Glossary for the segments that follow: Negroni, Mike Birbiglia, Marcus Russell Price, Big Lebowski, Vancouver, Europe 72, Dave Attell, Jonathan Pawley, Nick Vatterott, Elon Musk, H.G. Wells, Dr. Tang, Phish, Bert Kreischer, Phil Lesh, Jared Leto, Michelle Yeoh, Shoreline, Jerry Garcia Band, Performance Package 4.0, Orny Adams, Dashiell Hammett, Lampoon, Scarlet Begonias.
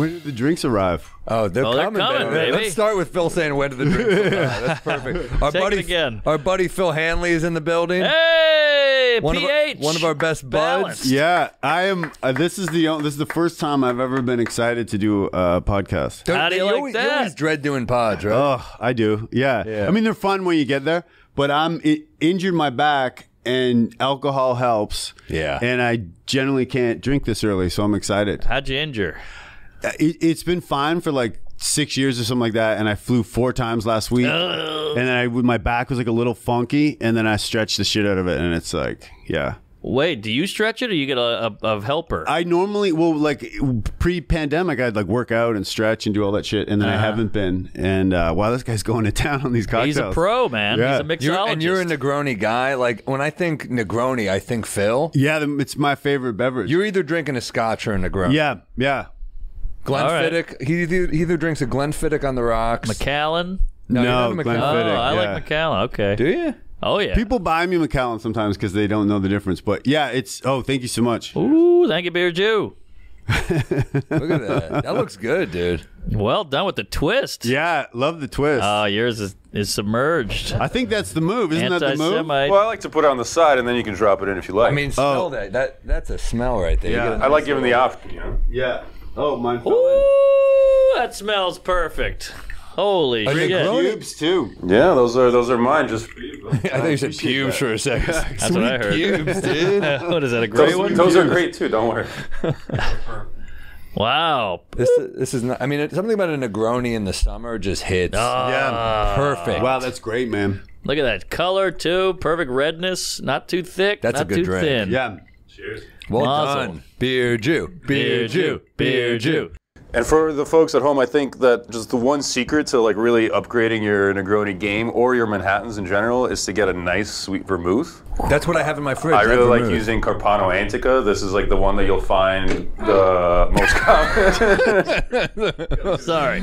When did the drinks arrive? Oh, they're coming, baby. Let's start with Phil saying when did the drinks arrive. That's perfect. Our buddy Phil Hanley is in the building. Hey, one of our best buds. Yeah, I am. This is the first time I've ever been excited to do a podcast. How do you like that? You always dread doing pods, right? Oh, I do. Yeah. I mean, they're fun when you get there, but I injured my back. And alcohol helps. Yeah. And I generally can't drink this early, so I'm excited. How'd you injure? It's been fine for like 6 years or something like that, and I flew 4 times last week. Ugh. And then my back was like a little funky, and then I stretched the shit out of it, and it's like, yeah. Wait, do you stretch it or you get a helper? I normally, well, like pre-pandemic, I'd like work out and stretch and do all that shit, and then I haven't been. And wow, this guy's going to town on these cocktails. He's a pro, man. Yeah. He's a mixologist. And you're a Negroni guy. Like when I think Negroni, I think Phil. Yeah, it's my favorite beverage. You're either drinking a Scotch or a Negroni. Yeah, yeah. Glenfiddich. Right. He either drinks a Glenfiddich on the rocks. Macallan. No, Glenfiddich. Oh, I like Macallan. Okay. Do you? Oh, yeah. People buy me Macallan sometimes because they don't know the difference. But, yeah, it's... Oh, thank you so much. Ooh, thank you, Beer Jew. Look at that. That looks good, dude. Well done with the twist. Yeah, love the twist. Oh, yours is submerged. I think that's the move. Isn't that the move? Well, I like to put it on the side, and then you can drop it in if you like. I mean, smell That's a smell right there. Yeah. I like giving the option, you know? Yeah. Oh, mine fell in. That smells perfect. Holy shit! Pubes too. Yeah, those are mine. Just I thought you said pubes for a second. That's sweet what I heard. Pubes, dude. What is that? A great one? Those are great too. Don't worry. Wow. This is not. I mean, something about a Negroni in the summer just hits. Oh, yeah, perfect. Wow, that's great, man. Look at that color too. Perfect redness. Not too thick. That's not a good drink. Thin. Yeah. Cheers. Well done. Beer Jew. Beer Jew. Beer Jew. And for the folks at home, I think that just the one secret to like really upgrading your Negroni game or your Manhattans in general is to get a nice sweet vermouth. That's what I have in my fridge. I really like using Carpano Antica. This is like the one that you'll find the most common. Sorry.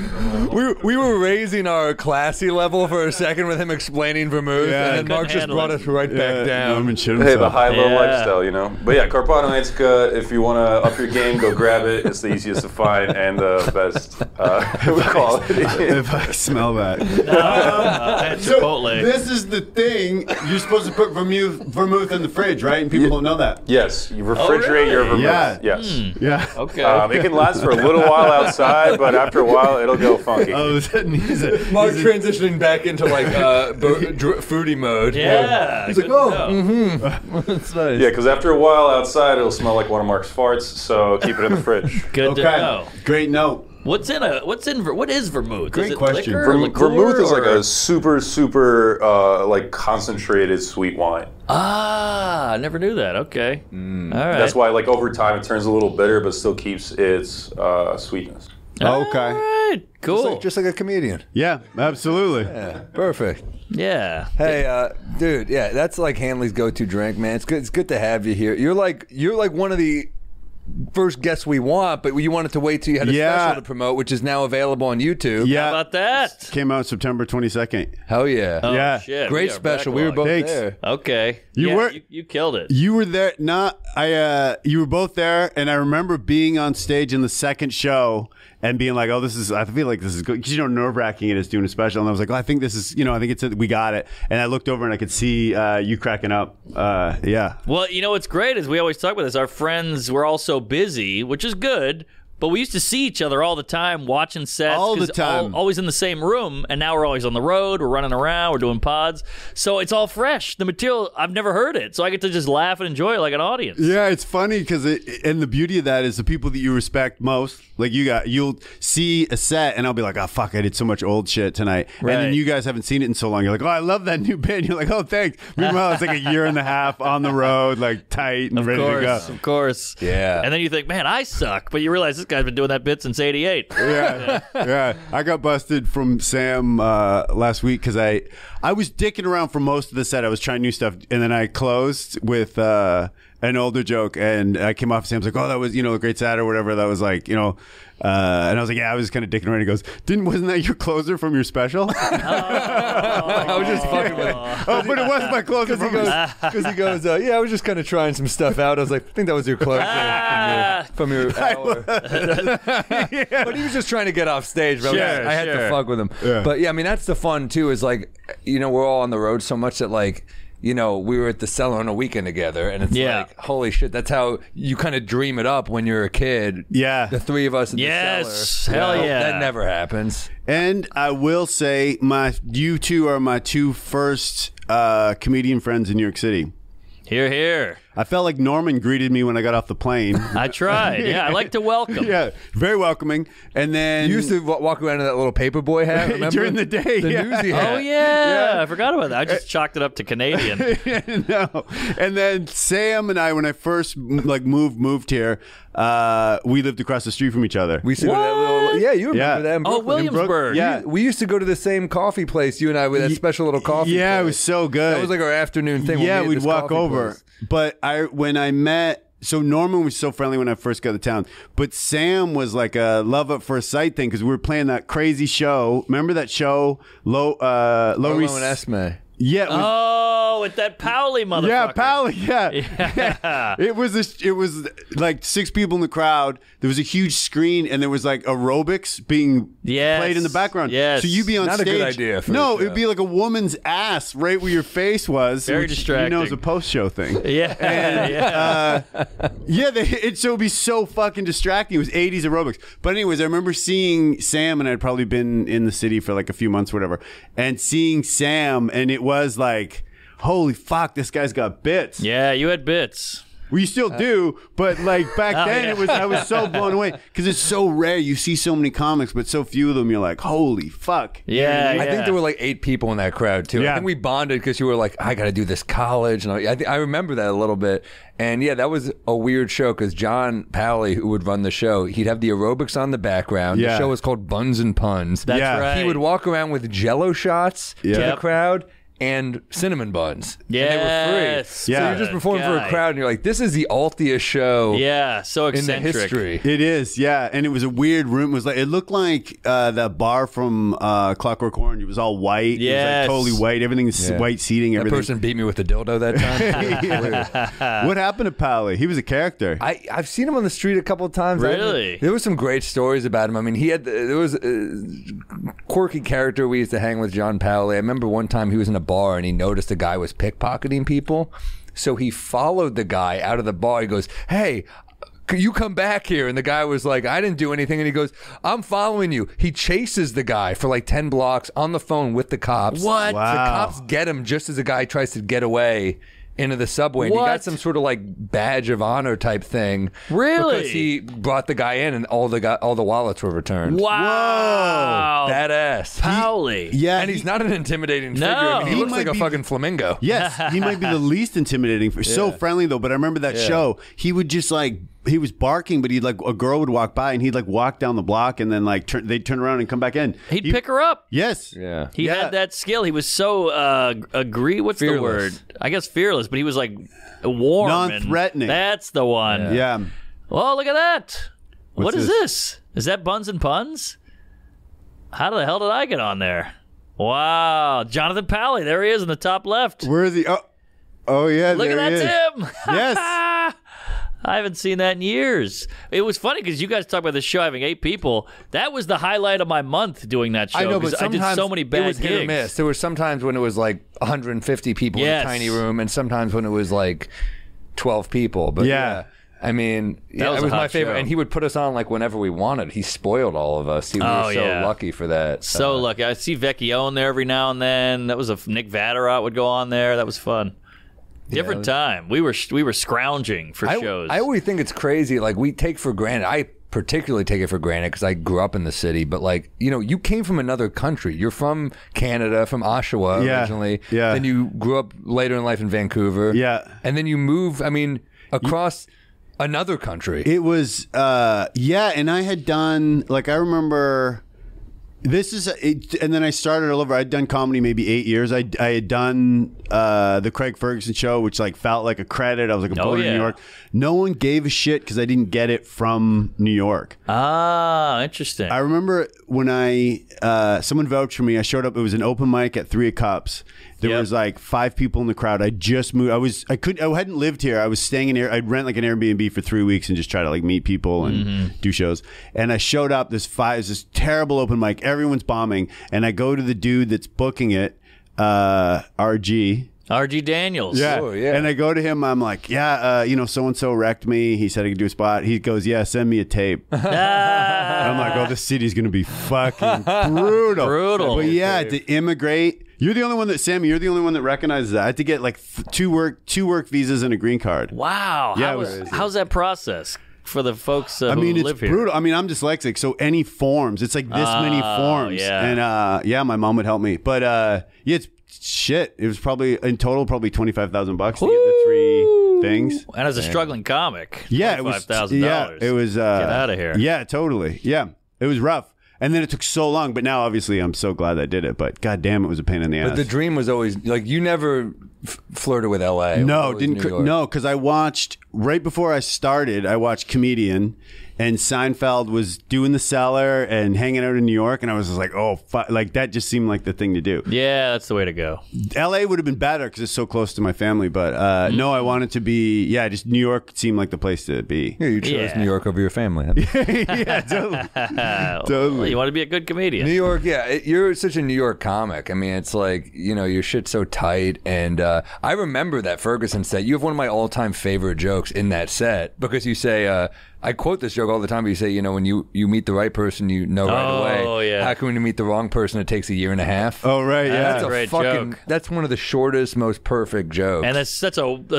We were raising our classy level for a second with him explaining vermouth, and then Mark just brought us right back down. Hey, the high-low lifestyle, you know? But yeah, Carpano Antica, if you want to up your game, go grab it. It's the easiest to find and the best quality. If I smell that. Chipotle. This is the thing. You're supposed to put vermouth in the fridge, right? And people don't know that. Yes, you refrigerate your vermouth. Yeah. Yes. Mm. Yeah. Okay. It can last for a little while outside, but after a while, it'll go funky. Oh, is that easy? Mark's transitioning back into like foodie mode. Yeah. He's like, oh, that's nice. Yeah, because after a while outside, it'll smell like one of Mark's farts. So keep it in the fridge. Good to know. Great note. What is vermouth? Great question. Vermouth is like a super like concentrated sweet wine. Ah, I never knew that. Okay, all right. That's why like over time it turns a little bitter, but still keeps its sweetness. Okay, all right. Cool. Just like a comedian. Yeah, absolutely. Yeah, perfect. Yeah. Hey, dude. Yeah, that's like Hanley's go-to drink, man. It's good. It's good to have you here. You're like one of the first guest we want, but you wanted to wait till you had a special to promote, which is now available on YouTube. Yeah. How about that? It came out September 22nd. Hell yeah. Oh, yeah. Shit. Great special. We were both there. Okay. You killed it. You were there. You were both there, and I remember being on stage in the second show and being like, oh, this is, I feel like this is good. Because, you know, nerve-wracking it is doing a special. And I was like, oh, I think this is, you know, I think it's, we got it. And I looked over and I could see you cracking up. Yeah. Well, you know, what's great is we always talk about this. Our friends were all so busy, which is good. But we used to see each other all the time, watching sets. All the time. Always in the same room, and now we're always on the road, we're running around, we're doing pods. So it's all fresh. The material, I've never heard it, so I get to just laugh and enjoy it like an audience. Yeah, it's funny, because and the beauty of that is the people that you respect most, like you'll see a set, and I'll be like, oh, fuck, I did so much old shit tonight. Right. And then you guys haven't seen it in so long. You're like, oh, I love that new band. You're like, oh, thanks. Meanwhile, it's like a year and a half on the road, like tight and ready to go. Of course. Yeah. And then you think, man, I suck, but you realize this guy's been doing that bit since '88. Yeah, yeah. I got busted from Sam last week because I I was dicking around for most of the set. I was trying new stuff, and then I closed with an older joke, and I came off. Sam's like, "Oh, that was, you know, a great set or whatever." That was like, you know, and I was like, "Yeah, I was kind of dicking around." He goes, "Wasn't that your closer from your special?" I was just fucking with. Oh, but it was my closer. Because he goes, "Yeah, I was just kind of trying some stuff out." I was like, "I think that was your closer from your hour." But he was just trying to get off stage. But I had to fuck with him. Yeah. But yeah, I mean, that's the fun too. Is like, you know, we're all on the road so much that, like, you know, we were at the Cellar on a weekend together, and it's like, holy shit, that's how you kind of dream it up when you're a kid. Yeah. The three of us in the Cellar. Hell yeah. That never happens. And I will say, you two are my two first comedian friends in New York City. Hear, hear. I felt like Norman greeted me when I got off the plane. I tried. Yeah, I like to welcome. Yeah, very welcoming. And then... You used to walk around in that little paperboy hat, remember? During the day. The newsy hat. Oh, yeah. I forgot about that. I just chalked it up to Canadian. No. And then Sam and I, when I first like moved here, we lived across the street from each other. We used to go to that little... Yeah, you remember that in Brooklyn. Oh, Williamsburg. Yeah. We used to go to the same coffee place, you and I, with that special little coffee place. It was so good. That was like our afternoon thing. Yeah, we'd walk over. But so Norman was so friendly when I first got to town, but Sam was like a love at first sight thing, because we were playing that crazy show. Remember that show, Lolo and Esme? Yeah. With that Pawley motherfucker. Yeah, Pawley. Yeah. It was like six people in the crowd. There was a huge screen, and there was like aerobics being played in the background. Yes. So you'd be on stage. Not a good idea. No, it'd be like a woman's ass right where your face was. Very distracting. You know, it's a post-show thing. Yeah. And, so it'd be so fucking distracting. It was 80s aerobics. But anyways, I remember seeing Sam, and I'd probably been in the city for like a few months or whatever, and seeing Sam, and it was like, holy fuck, this guy's got bits. Yeah, you had bits. We still do, but like back then, I was so blown away, because it's so rare. You see so many comics, but so few of them. You're like, holy fuck. Yeah, I think there were like 8 people in that crowd too. Yeah. I think we bonded because you were like, I got to do this college, and I remember that a little bit. And yeah, that was a weird show, because John Pawley, who would run the show, he'd have the aerobics on the background. Yeah. The show was called Buns and Puns. That's right. He would walk around with Jello shots to the crowd. And cinnamon buns. Yeah, they were free. Yeah. So you're just performing for a crowd, and you're like, this is the altiest show. Yeah, so eccentric. In the history. It is, yeah. And it was a weird room. It was like, it looked like that bar from Clockwork Orange. It was all white. Yeah, like totally white. Everything's white seating. Everything. That person beat me with a dildo that time. What happened to Pawley? He was a character. I've seen him on the street a couple of times. Really? There were some great stories about him. I mean, he had there was a quirky character. We used to hang with John Pawley. I remember one time he was in a bar, and he noticed a guy was pickpocketing people, so he followed the guy out of the bar. He goes, hey, could you come back here? And the guy was like, I didn't do anything. And he goes, I'm following you. He chases the guy for like 10 blocks on the phone with the cops. What? Wow. The cops get him just as the guy tries to get away into the subway, and he got some sort of like badge of honor type thing. Really? Because he brought the guy in, and all the wallets were returned. Wow. Whoa. Badass. Pawley. Yeah. And he's not an intimidating figure. I mean, he looks like a fucking flamingo. Yes. He might be the least intimidating. So friendly, though. But I remember that show. He would just like... He was barking, but he'd like, a girl would walk by, and he'd like walk down the block, and then like they'd turn around and come back in. He'd pick her up. Yes. Yeah. He had that skill. He was so what's fearless. The word? I guess fearless, but he was like warm, non-threatening. That's the one. Yeah. Oh, look at that! What is this? Is that Buns and Puns? How the hell did I get on there? Wow, Jonathan Pawley. There he is in the top left. Where is he? Oh yeah. Look at that, Tim. Yes. I haven't seen that in years. It was funny because you guys talk about the show having 8 people. That was the highlight of my month doing that show. I know, but I did so many bad gigs. It was hit or miss. There were sometimes when it was like 150 people in a tiny room, and sometimes when it was like 12 people. But yeah. I mean, it was my favorite show. And he would put us on like whenever we wanted. He spoiled all of us. We were so lucky for that. So lucky. I see Vecchione there every now and then. That was Nick Vatterott would go on there. That was fun. Different time. We were scrounging for shows. I always think it's crazy. Like, we take for granted. I particularly take it for granted because I grew up in the city. But like, you know, you came from another country. You're from Canada, from Oshawa originally. Yeah. Then you grew up later in life in Vancouver. Yeah. And then you move. I mean, across another country. It was And I had done, like, I remember This is, and then I started all over. I'd done comedy maybe 8 years. I had done the Craig Ferguson show, which like felt like a credit. I was like a employee in New York. No one gave a shit because I didn't get it from New York. Ah, interesting. I remember when I, someone vouched for me. I showed up. It was an open mic at Three of Cups. There was like 5 people in the crowd. I just moved. I hadn't lived here. I was staying in here. I'd rent like an Airbnb for 3 weeks and just try to like meet people and do shows. And I showed up. This terrible open mic. Everyone's bombing. And I go to the dude that's booking it, RG Daniels. Yeah. Oh, yeah. And I go to him. I'm like, yeah, you know, so-and-so wrecked me. He said I could do a spot. He goes, yeah, send me a tape. I'm like, oh, this city's going to be fucking brutal. But yeah, to immigrate. You're the only one that, Sammy, you're the only one that recognizes that. I had to get like two work visas and a green card. Wow. Yeah, how's that process? For the folks who live here. I mean, it's brutal. I mean, I'm dyslexic, so any forms. It's like this many forms. Yeah. And yeah, my mom would help me. But yeah, it's shit. It was probably, in total, probably $25,000 to get the 3 things. And as a struggling comic, yeah, $25,000. Yeah, it was. Get out of here. Yeah, totally. Yeah, it was rough. And then it took so long. But now, obviously, I'm so glad I did it. But goddamn, it was a pain in the ass. But the dream was always, like, you never flirted with L.A. No, because I watched, right before I started, I watched Comedian. And Seinfeld was doing the Cellar and hanging out in New York. And I was just like, oh, like that just seemed like the thing to do. Yeah, that's the way to go. L.A. would have been better because it's so close to my family. But no, I wanted to be, yeah, just New York seemed like the place to be. Yeah, you chose New York over your family. Yeah, totally. Well, you want to be a good comedian. New York, yeah. You're such a New York comic. I mean, it's like, you know, your shit's so tight. And I remember that Ferguson set. You have one of my all-time favorite jokes in that set because you say, I quote this joke all the time, but you say, you know, when you meet the right person, you know right away. Oh, yeah. How can we meet the wrong person? It takes a year and a half. Oh, right, yeah. That's a great fucking joke. That's one of the shortest, most perfect jokes. And there's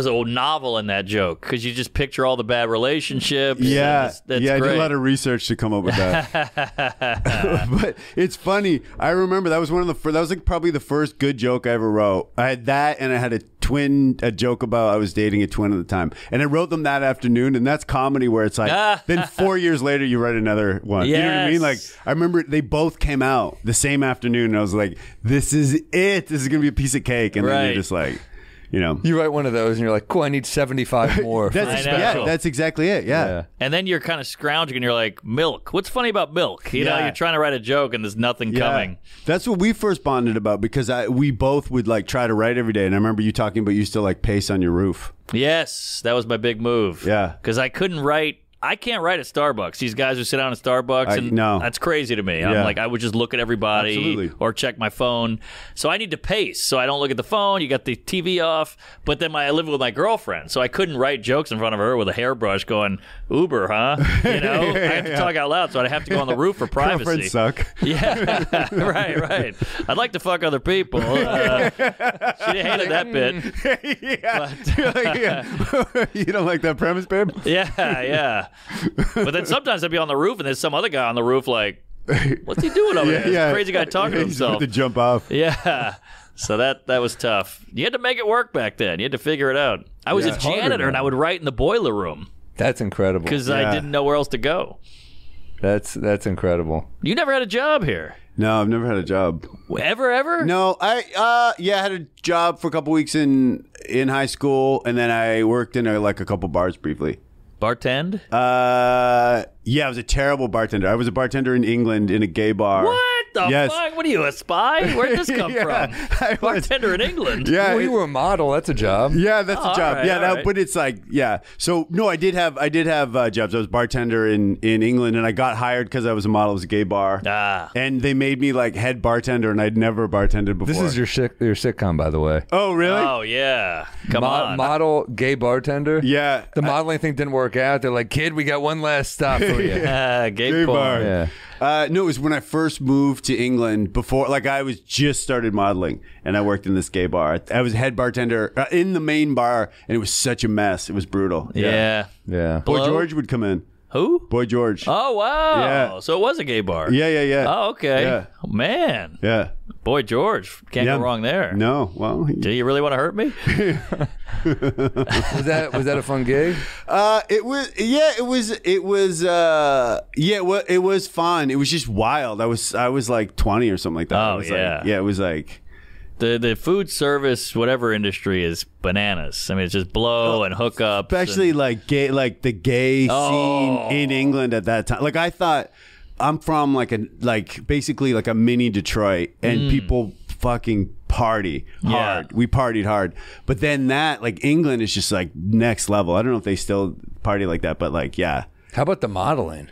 a novel in that joke, because you just picture all the bad relationships. Yeah, that's great. I did a lot of research to come up with that. But it's funny. I remember that was one of the first, that was like probably the first good joke I ever wrote. I had that, and I had a joke about I was dating a twin at the time. And I wrote them that afternoon, and that's comedy where it's like, then 4 years later, you write another one. Yes. You know what I mean? Like, I remember they both came out the same afternoon, and I was like, this is it. This is going to be a piece of cake. And then you're just like, you know. You write one of those, and you're like, cool, I need 75 more. That's exactly it, yeah. And then you're kind of scrounging, and you're like, milk. What's funny about milk? You know, you're trying to write a joke, and there's nothing coming. That's what we first bonded about, because we both would, like, try to write every day. And I remember you talking about you still, like, pace on your roof. Yes, that was my big move. Yeah. Because I can't write at Starbucks. These guys who sit down at Starbucks, that's crazy to me. Yeah. I'm like, I would just look at everybody or check my phone. So I need to pace. So I don't look at the phone. You got the TV off. But then I live with my girlfriend. So I couldn't write jokes in front of her with a hairbrush going, Uber, huh? You know, I have to talk out loud. So I'd have to go on the roof for privacy. Girlfriends suck. Yeah, right. I'd like to fuck other people. She hated that bit. Yeah. You don't like that premise, babe? Yeah. But then sometimes I'd be on the roof and there's some other guy on the roof like, what's he doing over there? This crazy guy talking to himself. He's about to jump off. Yeah. So that was tough. You had to make it work back then. You had to figure it out. I was a janitor and I would write in the boiler room. That's incredible. Because I didn't know where else to go. That's incredible. You never had a job here. No, I've never had a job. Ever? No, I had a job for a couple weeks in high school, and then I worked in like a couple bars briefly. Bartend? Yeah, I was a terrible bartender. I was a bartender in England in a gay bar. What the fuck? What are you, a spy? Where'd this come from? Bartender in England? Yeah. Well, you were a model. That's a job. Yeah, that's a job. Right, but it's like, yeah. So, no, I did have jobs. I was a bartender in England, and I got hired because I was a model. It was a gay bar. And they made me, like, head bartender, and I'd never bartended before. This is your sitcom, by the way. Oh, really? Oh, yeah. Come on. Model, gay bartender? Yeah. The modeling thing didn't work out. They're like, kid, we got one last stop for you. Gay bar. Yeah. No, it was when I first moved to England. Before, like, I was just started modeling, and I worked in this gay bar. I was head bartender in the main bar, and it was such a mess. It was brutal. Yeah. Boy George would come in. Who? Boy George. Oh wow. Yeah. So it was a gay bar. Yeah. Oh okay. Yeah. Oh, man. Yeah. Boy George. Can't go wrong there. No. Well, do you really want to hurt me? was that a fun gig? It was fun. It was just wild. I was like 20 or something like that. It was like the food service whatever industry is bananas. I mean, it's just blow and hookups, especially like the gay scene in England at that time. Like I thought. I'm from basically a mini Detroit, and people fucking party hard. Yeah. We partied hard, but then England is just like next level. I don't know if they still party like that, but yeah. How about the modeling?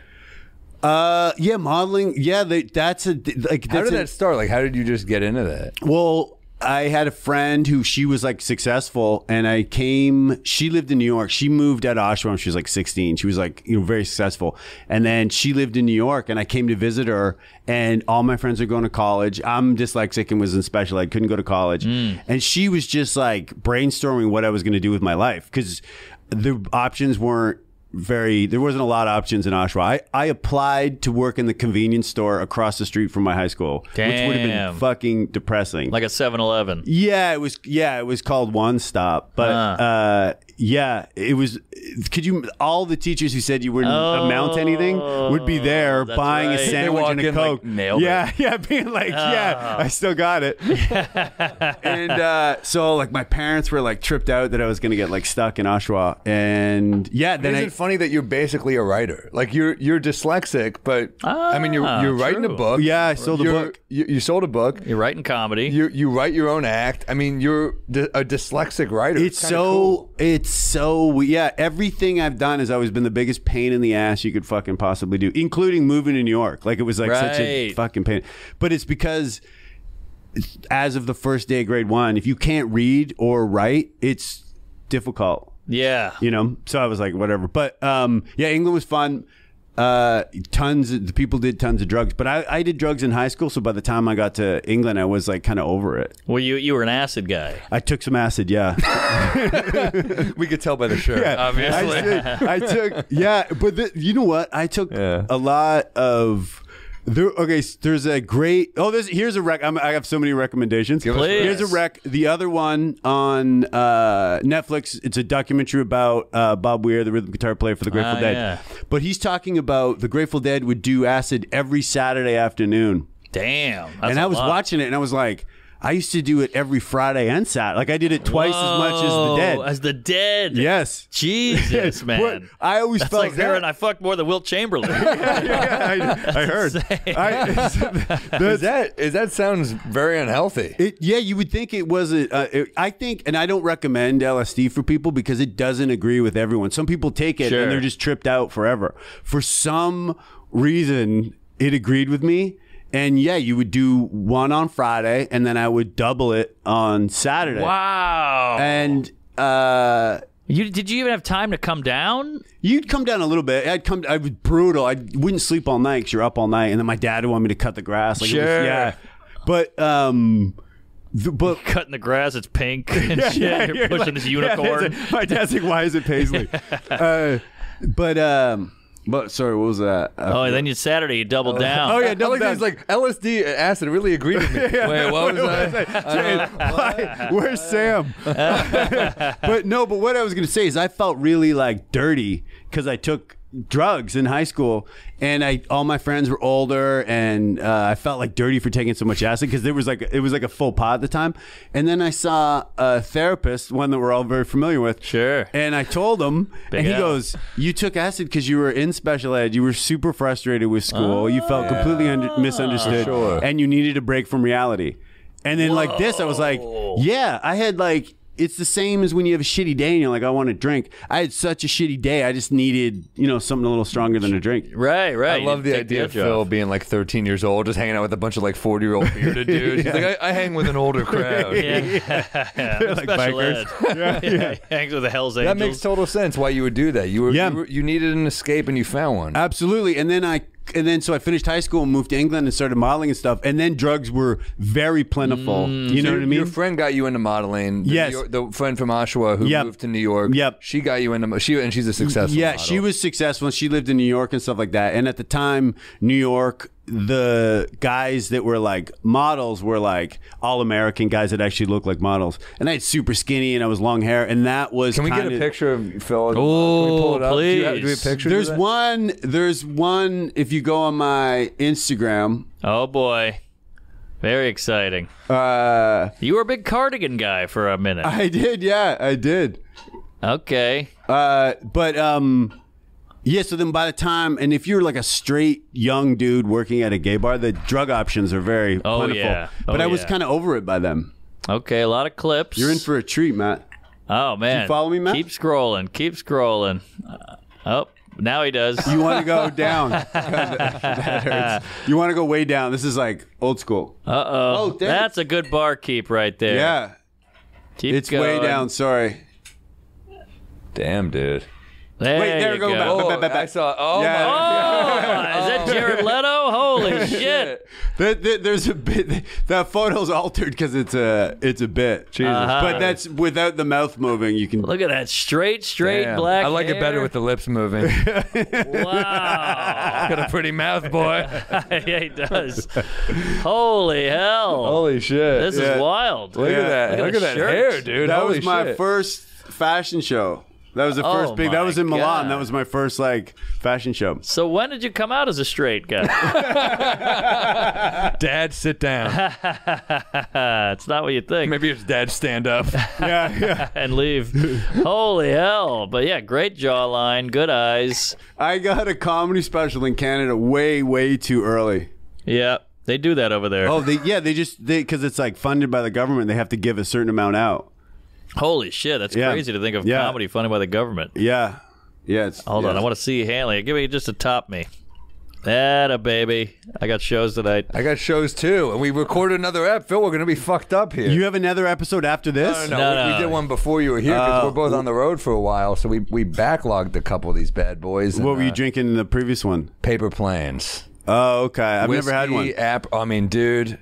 Modeling. Yeah, how did that start? Like, how did you just get into that? Well, I had a friend who she was like successful, and I came. She lived in New York. She moved out of Oshawa when she was like 16. She was very successful, and then she lived in New York. And I came to visit her, and all my friends were going to college. I'm dyslexic and was in special ed, couldn't go to college, and she was just like brainstorming what I was going to do with my life because the options weren't very. There wasn't a lot of options in Oshawa. I applied to work in the convenience store across the street from my high school. Damn. Which would have been fucking depressing. Like a 7-Eleven. Yeah, it was. Yeah, it was called One Stop. But it was. Could you? All the teachers who said you wouldn't amount to anything would be there buying a sandwich and a Coke. Being like, I still got it. And so my parents were tripped out that I was gonna get stuck in Oshawa, and then I. Funny that you're basically a writer. Like you're dyslexic, but I mean you're writing a book. Yeah, I sold a book. You sold a book. You're writing comedy. You write your own act. I mean, you're a dyslexic writer. It's so cool. Everything I've done has always been the biggest pain in the ass you could fucking possibly do, including moving to New York. Like it was such a fucking pain. But it's because as of the first day of grade one, if you can't read or write, it's difficult. Yeah. You know, so I was like, whatever. But England was fun. People did tons of drugs. But I did drugs in high school, so by the time I got to England, I was kind of over it. Well, you were an acid guy. I took some acid, yeah. We could tell by the shirt, obviously. I took a lot of... There's a great. Here's a rec. I have so many recommendations. Please. Here's a rec. The other one on Netflix. It's a documentary about Bob Weir, the rhythm guitar player for the Grateful Dead. Yeah. But he's talking about the Grateful Dead would do acid every Saturday afternoon. Damn. And I was watching it, and I was like, I used to do it every Friday and Saturday. I did it twice as much as the Dead. As the Dead. Yes. Jesus, man. I always felt like there, and I fucked more than Wilt Chamberlain. I heard. That sounds very unhealthy. You would think it wasn't. I think, and I don't recommend LSD for people because it doesn't agree with everyone. Some people take it and they're just tripped out forever. For some reason, it agreed with me. And you would do one on Friday, and then I would double it on Saturday. Wow! And did you even have time to come down? You'd come down a little bit. I was brutal. I wouldn't sleep all night because you're up all night, and then my dad would want me to cut the grass. But cutting the grass, it's pink and shit. You're pushing this unicorn. My dad's like, "Why is it paisley?" But sorry, what was that? And then Saturday you doubled down. Doubled down. He's like LSD acid really agreed with me. Wait, what was I? Where's Sam? But what I was gonna say is I felt really dirty because I took drugs in high school, and all my friends were older, and I felt dirty for taking so much acid because it was a full pot at the time. And then I saw a therapist, one that we're all very familiar with. Sure. And I told him, and he goes, "You took acid because you were in special ed. You were super frustrated with school. You felt completely misunderstood, and you needed a break from reality." And then I was like, "Yeah, I had It's the same as when you have a shitty day and you're like, I want a drink. I had such a shitty day. I just needed, something a little stronger than a drink." Right, right. I love the idea of Phil being 13 years old, just hanging out with a bunch of 40-year-old bearded dudes. He's like, I hang with an older crowd. They're bikers. He hangs with the Hells Angels. That makes total sense why you would do that. You needed an escape and you found one. Absolutely. And then I finished high school and moved to England and started modeling and stuff. And then drugs were very plentiful. You know what I mean? Your friend got you into modeling. Yes. The friend from Oshawa who moved to New York. Yep. She got you into, and she's a successful model. She was successful and she lived in New York and stuff like that. And at the time, New York the guys that were like models were like all American guys that actually looked like models, and I had super skinny and I was long hair, and that was. Can we get a picture of Phil? Oh, please! Do we have pictures? There's one. There's one. If you go on my Instagram. Oh boy, very exciting. You were a big cardigan guy for a minute. I did, yeah, I did. Okay. Yeah, so then by the time, and if you're like a straight young dude working at a gay bar, the drug options are very plentiful. Yeah. But I was kind of over it by then. Okay, a lot of clips. You're in for a treat, Matt. Oh, man. Did you follow me, Matt? Keep scrolling, keep scrolling. Oh, now he does. You want to go down. That hurts. You want to go way down. This is like old school. Uh-oh. Oh, that's a good barkeep right there. Yeah. Keep going. Way down, sorry. Damn, dude. There Wait, there you go. Back. I saw. Oh, yeah. Oh, is that Jared Leto? Holy shit! There's a bit. That photo's altered because it's a bit. Jesus, but that's without the mouth moving. You can look at that straight Damn. Black. I like hair. It better with the lips moving. Wow, got a pretty mouth, boy. Yeah, he does. Holy hell! Holy shit! This is wild. Look at that. Look at that hair, dude. That was my first fashion show. That was the first big. That was in Milan. God. That was my first like fashion show. So when did you come out as a straight guy? Dad, sit down. It's not what you think. Maybe it's Dad, stand up. yeah. And leave. Holy hell! But yeah, great jawline, good eyes. I got a comedy special in Canada way too early. Yeah, they do that over there. Oh, they because it's like funded by the government. They have to give a certain amount out. Holy shit, that's crazy to think of comedy funded by the government. Yeah. Yeah. Hold on, I want to see Hanley. Give me just to top me. That a baby. I got shows tonight. I got shows too. And we recorded another episode. Phil, we're going to be fucked up here. You have another episode after this? No, we did one before you were here because we're both on the road for a while. So we backlogged a couple of these bad boys. What were you drinking in the previous one? Paper Planes. Oh, okay. I've never had one. I mean, dude,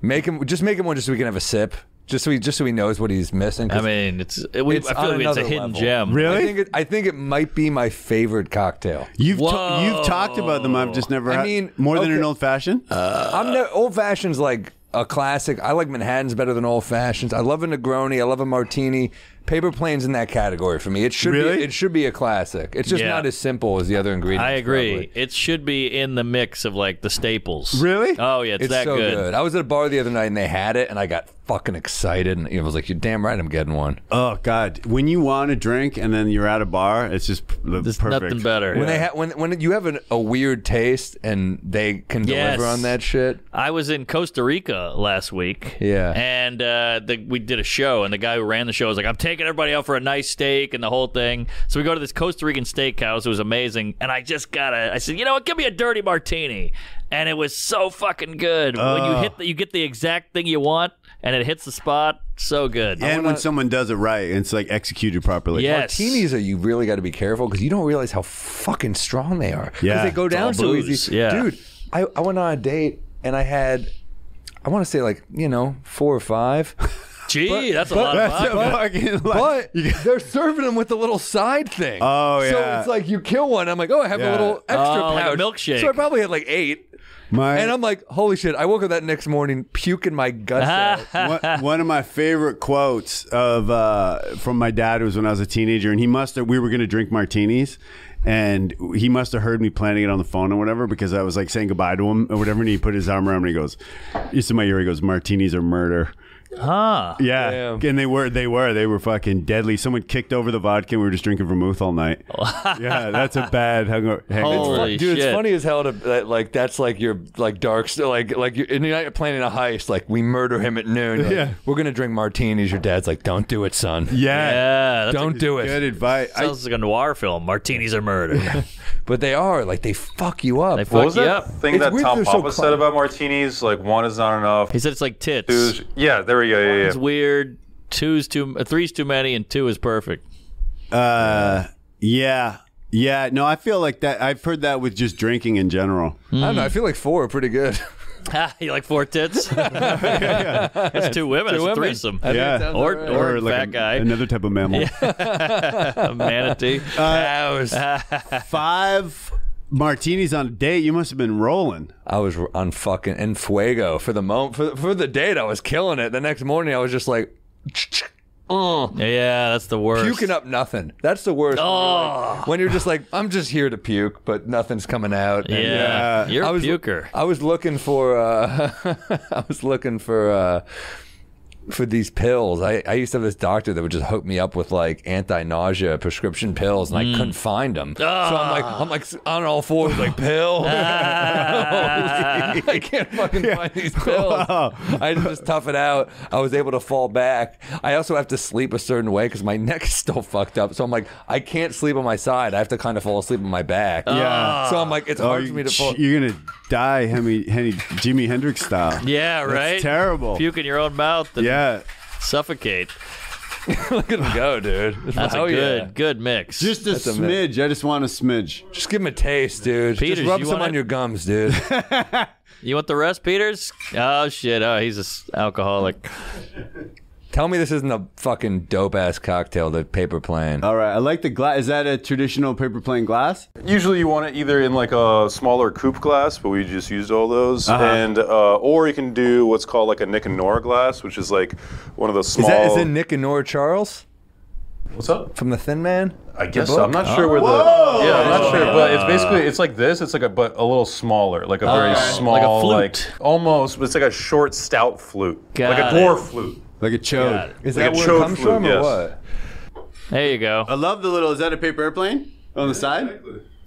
make him one just so we can have a sip. Just so he knows what he's missing. I mean, I feel like it's a hidden gem. Really? I think it might be my favorite cocktail. You've talked about them. I've just never. I mean, more than an old fashioned. Old fashioned's like a classic. I like Manhattans better than old fashions. I love a Negroni. I love a martini. Paper Plane's in that category for me. It should be a classic. It's just not as simple as the other ingredients. I agree. Probably. It should be in the mix of like the staples. Really? Oh yeah, it's that so good. I was at a bar the other night and they had it, and I got fucking excited, and I was like, "You're damn right, I'm getting one." Oh god, when you want to drink and then you're at a bar, it's just perfect. Nothing better. When when you have a weird taste and they can deliver on that shit. I was in Costa Rica last week. Yeah, and we did a show, and the guy who ran the show was like, "I'm taking everybody out for a nice steak and the whole thing." So we go to this Costa Rican steakhouse. It was amazing, and I said, "You know what? Give me a dirty martini," and it was so fucking good. When you get the exact thing you want. And it hits the spot so good. And when someone does it right, it's like executed properly. Yes. Martinis, you really got to be careful because you don't realize how fucking strong they are. Yeah. Because they go down so easy. Yeah. Dude, I went on a date and I had, I want to say like, you know, 4 or 5. Gee, that's a lot of vodka. But they're serving them with a little side thing. Oh, yeah. So it's like you kill one. I'm like, oh, I have a little extra pouch. Like a milkshake. So I probably had like 8. And I'm like, holy shit, I woke up that next morning puking my guts out. One of my favorite quotes from my dad was when I was a teenager, and we were going to drink martinis, and he must have heard me planning it on the phone or whatever, because I was like saying goodbye to him or whatever, and he put his arm around me and he goes, "It's in my ear," he goes, "Martinis are murder." Huh. Yeah. Damn. And they were fucking deadly. Someone kicked over the vodka and we were just drinking vermouth all night. Yeah, that's a bad hangover. Holy shit. Dude, it's funny as hell to like that's like your like dark like you're planning a heist, like we murder him at noon. Like, yeah. We're gonna drink martinis. Your dad's like, "Don't do it, son." Yeah. That's good advice. Sounds like a noir film. Martinis are murder. But they are like they fuck you up. What was that thing that Tom Papa said about martinis? Like one is not enough. He said it's like tits. Yeah. One's weird. 2's too, 3's too many, and 2 is perfect. Yeah. No, I feel like that. I've heard that with just drinking in general. I don't know. I feel like 4 are pretty good. You like 4 tits? Yeah. That's 2 women. That's a threesome. Yeah. Or like fat guy. Another type of mammal. A manatee. 5 martinis on a date, you must have been rolling. I was on fucking en fuego for the moment. For the date, I was killing it. The next morning, I was just like, yeah, that's the worst. Puking up nothing. That's the worst. Oh. When you're just like, I'm just here to puke, but nothing's coming out. And yeah, you're a puker. I was looking for, I was looking for these pills. I used to have this doctor that would just hook me up with like anti-nausea prescription pills, and I couldn't find them. So I'm like on all fours like pill. I can't fucking find these pills. Wow. I just tough it out. I was able to fall back. I also have to sleep a certain way because my neck is still fucked up. So I'm like, I can't sleep on my side. I have to kind of fall asleep on my back. Yeah. So I'm like, it's hard for me to fall. You're gonna die, Jimi Hendrix style. Yeah, right. That's terrible. Puke in your own mouth. Yeah, suffocate. Look at him go, dude. That's a good, good mix. Just a smidge. I just want a smidge. Just give him a taste, dude. Peters, just rub some on your gums, dude. You want the rest, Peters? Oh shit! Oh, he's an alcoholic. Tell me this isn't a fucking dope-ass cocktail, the paper plane. All right, I like the glass. Is that a traditional paper plane glass? Usually you want it either in like a smaller coupe glass, but we just used all those. And or you can do what's called like a Nick and Nora glass, which is like one of those small... Is it Nick and Nora Charles? What's up? From The Thin Man? I guess so. I'm not sure where the... Yeah, I'm not sure, but it's basically, it's like this, it's like a little smaller, like a very small... Like a flute. Like, almost, but it's like a short, stout flute. Got like a dwarf flute. Like a chode. Is that where it comes from or what? There you go. I love the little, is that a paper airplane on the side?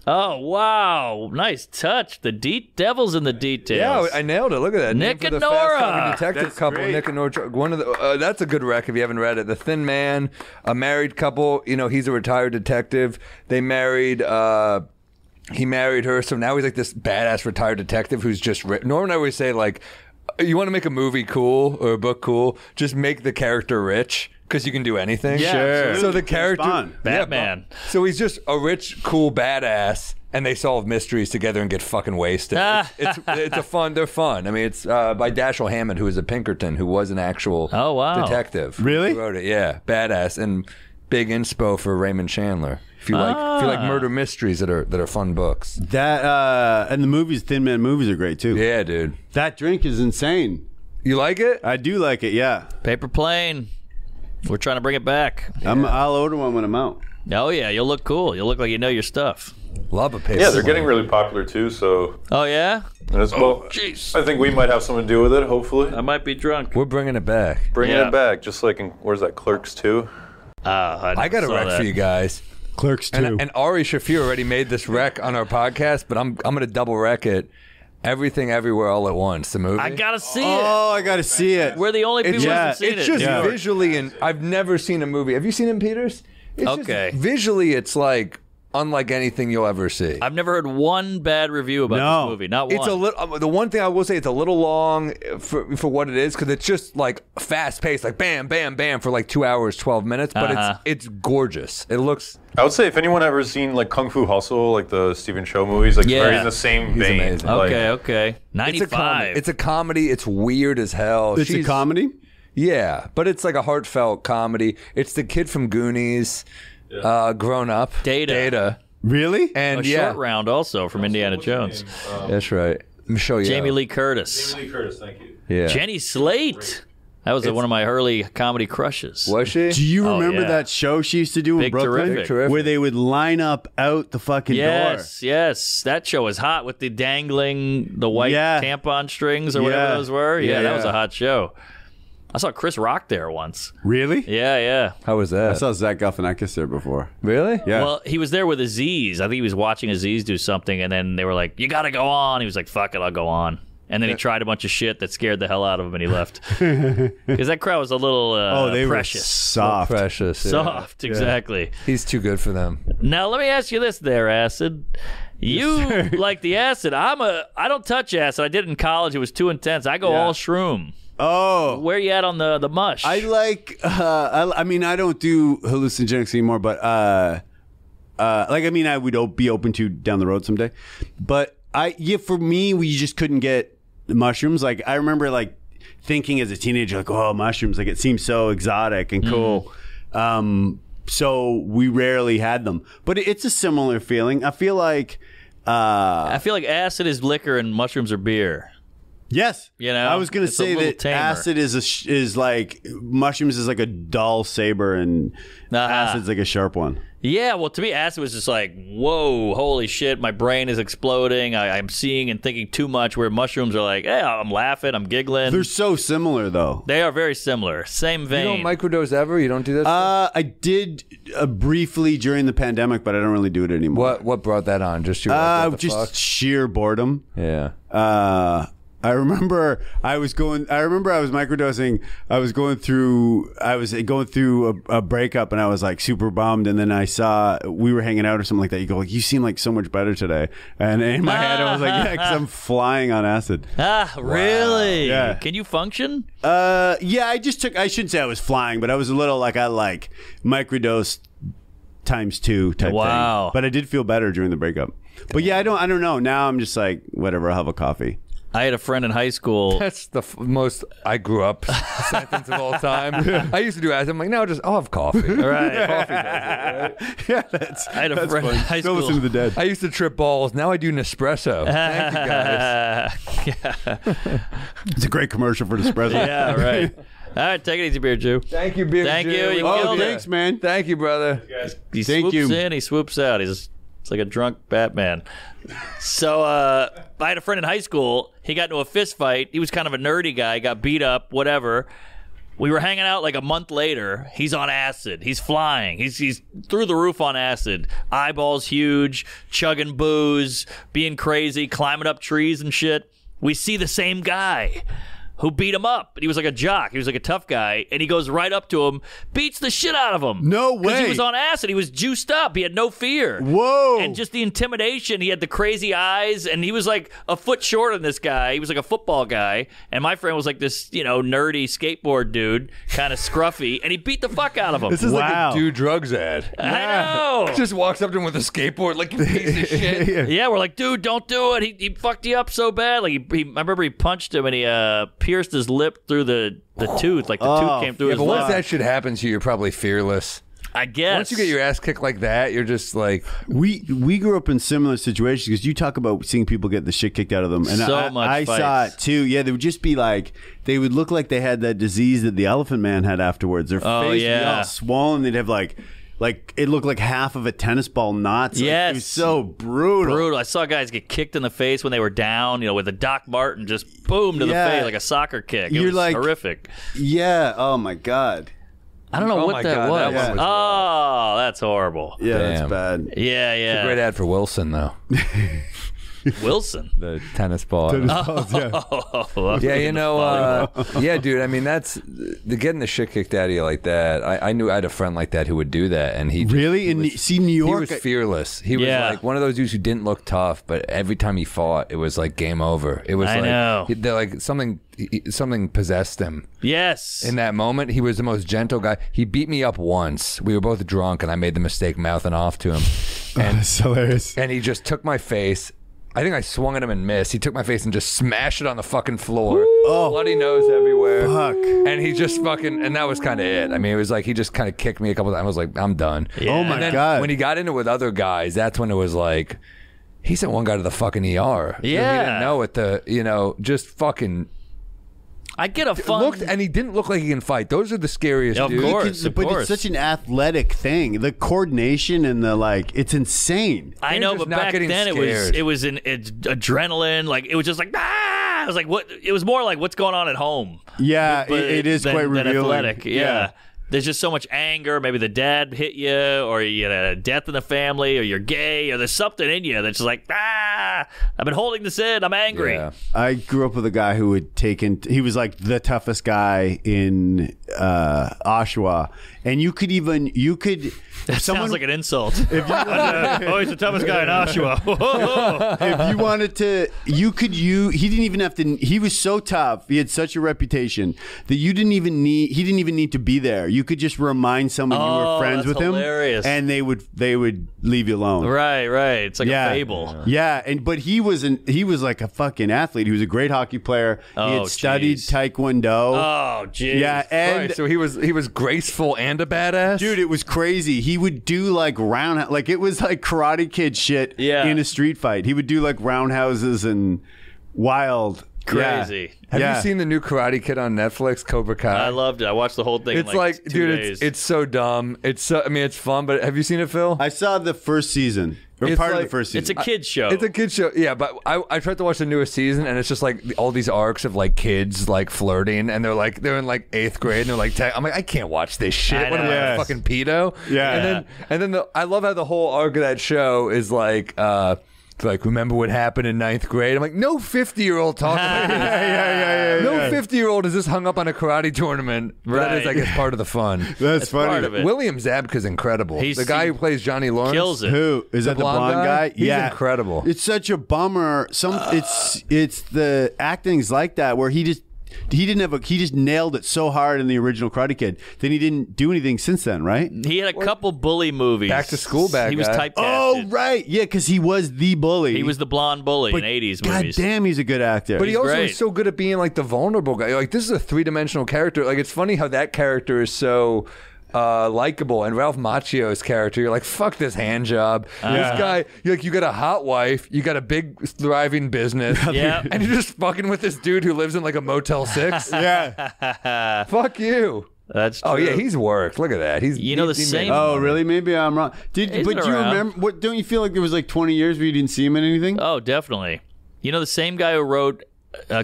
Oh, wow. Nice touch. The devils in the details. Yeah, I nailed it. Look at that. Nick and Nora. Detective couple, Nick and Nora. One of the, that's a good rec if you haven't read it. The Thin Man, a married couple. You know, he's a retired detective. They married... he married her, so now he's like this badass retired detective who's just... Norman, I always say, like... You want to make a movie cool or a book cool? Just make the character rich because you can do anything. Yeah, sure. So the character, Batman. Yeah, so he's just a rich, cool badass, and they solve mysteries together and get fucking wasted. It's a fun. They're fun. I mean, it's by Dashiell Hammett, who is a Pinkerton, who was an actual detective. Really? Who wrote it? Yeah, badass and big inspo for Raymond Chandler. If you like, if you like murder mysteries that are fun books, that and the movies, Thin Man movies are great too. Yeah, dude. That drink is insane. You like it? I do like it. Yeah. Paper plane. We're trying to bring it back. Yeah. I'll order one when I'm out. Oh yeah, you'll look cool. You'll look like you know your stuff. Love a paper. Yeah, they're getting really popular too. So. Oh yeah. Oh jeez. I think we might have something to do with it. Hopefully. I might be drunk. We're bringing it back. Bringing it back, just like in where's that Clerks 2? I got a rec for you guys. Clerks 2. And Ari Shafir already made this rec on our podcast, but I'm going to double rec it. Everything Everywhere All at Once, the movie. I got to see it. Oh, I got to see it. We're the only people who haven't seen it. It's just visually, and I've never seen a movie. Have you seen him, Peters? It's just, visually, it's like unlike anything you'll ever see. I've never heard one bad review about this movie. Not one. It's a little. The one thing I will say, it's a little long for what it is, because it's just like fast paced, like bam, bam, bam for like 2 hours, 12 minutes. But it's gorgeous. It looks. I would say if anyone ever seen like Kung Fu Hustle, like the Stephen Chow movies, like very in the same vein. Amazing. Okay, like, okay. 95. It's a comedy. It's weird as hell. It's a comedy. Yeah, but it's like a heartfelt comedy. It's the kid from Goonies. Yeah. Grown up. Data. Really? And Short Round also from Indiana Jones. That's right. Michelle Yeoh. Jamie Lee Curtis. Jamie Lee Curtis, thank you. Yeah. Jenny Slate. Great. That was one of my early comedy crushes. Was she? Do you remember that show she used to do in Brooklyn? Big Terrific. Where they would line up out the fucking door. Yes, yes. That show was hot with the dangling, the white tampon strings or whatever those were. Yeah, that was a hot show. I saw Chris Rock there once. Really? Yeah, yeah. How was that? I saw Zach Galifianakis there before. Really? Yeah. Well, he was there with Aziz. I think he was watching Aziz do something, and then they were like, you gotta go on. He was like, fuck it, I'll go on. And then he tried a bunch of shit that scared the hell out of him, and he left. Because that crowd was a little they precious. Were soft. Little precious. Yeah. Soft, exactly. Yeah. He's too good for them. Now, let me ask you this there, Acid. You like the acid. I don't touch acid. I did in college. It was too intense. I go all shroom. Oh, where you at on the mush? I like, I mean, I don't do hallucinogenics anymore, but like, I mean, I would be open to down the road someday. But for me, we just couldn't get mushrooms. Like, I remember like thinking as a teenager, like, oh, mushrooms, like it seems so exotic and cool. So we rarely had them, but it's a similar feeling. I feel like I feel like acid is liquor and mushrooms are beer. Yes. You know, I was going to say that tamer. Acid is like, mushrooms is like a dull saber and acid's like a sharp one. Yeah, well, to me, acid was just like, whoa, holy shit, my brain is exploding. I'm seeing and thinking too much, where mushrooms are like, hey, I'm laughing, I'm giggling. They're so similar, though. They are very similar. Same vein. You don't microdose ever? You don't do that? I did briefly during the pandemic, but I don't really do it anymore. What brought that on? Just, sheer boredom. Yeah. I remember I was going. I remember I was microdosing. I was going through a breakup, and I was like super bummed. And then I saw we were hanging out or something like that. You go, like, you seem like so much better today. And in my head, I was like, yeah, because I'm flying on acid. Really? Wow. Yeah. Can you function? Yeah. I just took. I shouldn't say I was flying, but I was a little like I microdosed ×2 type thing. Wow. But I did feel better during the breakup. But yeah, I don't know. Now I'm just like whatever. I'll have a coffee. I had a friend in high school. That's the most I grew up sentence of all time. Yeah. I used to do acid. I'm like, no, just I'll have coffee. All right, coffee does it, right? Yeah, that's. I had a friend in high school. Don't listen to the Dead. I used to trip balls. Now I do Nespresso. Thank you guys. Yeah. It's a great commercial for Nespresso. Yeah, right. All right, take it easy, Beer Jew. Thank you, Beer Jew. Thank you. Oh, thanks, man. Thank you, brother. He swoops in, he swoops out. It's like a drunk Batman. So I had a friend in high school. He got into a fist fight. He was kind of a nerdy guy. Got beat up, whatever. We were hanging out like a month later. He's on acid. He's flying. He's through the roof on acid. Eyeballs huge, chugging booze, being crazy, climbing up trees and shit. We see the same guy who beat him up. He was like a jock. He was like a tough guy. And he goes right up to him, beats the shit out of him. No way. Because he was on acid. He was juiced up. He had no fear. Whoa. And just the intimidation. He had the crazy eyes. And he was like a foot short on this guy. He was like a football guy. And my friend was like this, you know, nerdy skateboard dude, kind of scruffy. And he beat the fuck out of him. This is like a do drugs ad. I know. Just walks up to him with a skateboard like a piece of shit. Yeah, we're like, dude, don't do it. He fucked you up so bad. Like I remember he punched him and he pierced his lip through the tooth, like the tooth came through his lip. But once that shit happens to you, you're probably fearless. I guess. Once you get your ass kicked like that, you're just like... We grew up in similar situations because you talk about seeing people get the shit kicked out of them. And I saw it too. Yeah, they would just be like... They would look like they had that disease that the Elephant Man had afterwards. Their face would be all swollen. They'd have like it looked like half of a tennis ball knots. Yes. Like, it was so brutal. Brutal. I saw guys get kicked in the face when they were down, you know, with a Doc Marten just boom to the face like a soccer kick. It was like, horrific. Yeah. Oh, my God. I don't know what that was. Oh, that's horrible. Yeah, that's bad. Yeah, yeah. It's a great ad for Wilson, though. Wilson? The tennis ball. Tennis balls, yeah, you know, yeah, dude, I mean, that's getting the shit kicked out of you like that. I knew I had a friend like that who would do that. And he really? See, New York. He was fearless. He was like one of those dudes who didn't look tough, but every time he fought, it was like game over. It was they're like something possessed him. Yes. In that moment, he was the most gentle guy. He beat me up once. We were both drunk, and I made the mistake mouthing off to him. And, that's hilarious. And he just took my face. I think I swung at him and missed. He took my face and just smashed it on the fucking floor. Oh, bloody nose everywhere. Fuck. And he just fucking, and that was kind of it. I mean, it was like he just kind of kicked me a couple times. I was like, I'm done. Yeah. Oh my God. When he got into it with other guys, that's when it was like, he sent one guy to the fucking ER. Yeah. He didn't know it. Just fucking. I get a fun... Looked, and he didn't look like he can fight. Those are the scariest dudes. Of course. It's such an athletic thing. The coordination and the, like, it's insane. I know, but back then it was adrenaline. Like, it was just like, ah! I was like, what? It was more like what's going on at home. Yeah, it is quite revealing. Athletic, yeah. There's just so much anger. Maybe the dad hit you, or you had a death in the family, or you're gay, or there's something in you that's just like, ah, I've been holding this in. I'm angry. Yeah. I grew up with a guy who would take in. He was like the toughest guy in Oshawa, and you could. That sounds like an insult. Oh, he's the toughest guy in Oshawa. If you wanted to, he didn't even have to. He was so tough. He had such a reputation that he didn't even need to be there. You could just remind someone you were friends with him, and they would leave you alone. Right, right. It's like a fable. Yeah, and but But he was like a fucking athlete. He was a great hockey player. Oh, he had studied Taekwondo. Oh, jeez. Yeah, and right, so he was graceful and a badass. Dude, it was crazy. He would do like roundhouse, like it was like Karate Kid shit. Yeah. In a street fight, he would do like roundhouses and wild. Crazy. Yeah. Have you seen the new Karate Kid on Netflix, Cobra Kai? I loved it. I watched the whole thing. It's like 2 days. It's so dumb. It's so, I mean, it's fun, but have you seen it, Phil? I saw the first season. Or part of the first season. It's a kid's show. It's a kid's show. Yeah, but I tried to watch the newest season, and it's just like all these arcs of like kids like flirting, and they're in like 8th grade, and they're like, I'm like, I can't watch this shit. What am I, a fucking pedo? Yeah. And then I love how the whole arc of that show is like. Like, remember what happened in 9th grade? I'm like, no 50-year-old talking about this. No 50-year-old is this hung up on a karate tournament. Right. That is, like, it's part of the fun. That's funny. Part of it. William Zabka's incredible. He's the guy who plays Johnny Lawrence. Kills it. Who? Is that the blonde guy? He's incredible. It's such a bummer. It's the acting's like that where he just nailed it so hard in the original Karate Kid. Then he didn't do anything since then, right? He had a couple bully movies. Back to School Bad Guy. He was typecasted. Oh, right. Yeah, because he was the bully. He was the blonde bully in 80s movies. God damn, he's a good actor. But he also is so good at being like the vulnerable guy. Like, this is a 3-dimensional character. Like, it's funny how that character is so... likable, and Ralph Macchio's character, you're like, fuck this hand job. This guy, you're like, you got a hot wife, you got a big thriving business, and you're just fucking with this dude who lives in like a Motel 6. Yeah, fuck you. That's true. Oh yeah, he's worked. Look at that. He's the same. Oh really? Maybe I'm wrong. But you remember? What? Don't you feel like there was like 20 years where you didn't see him in anything? Oh, definitely. You know, the same guy who wrote.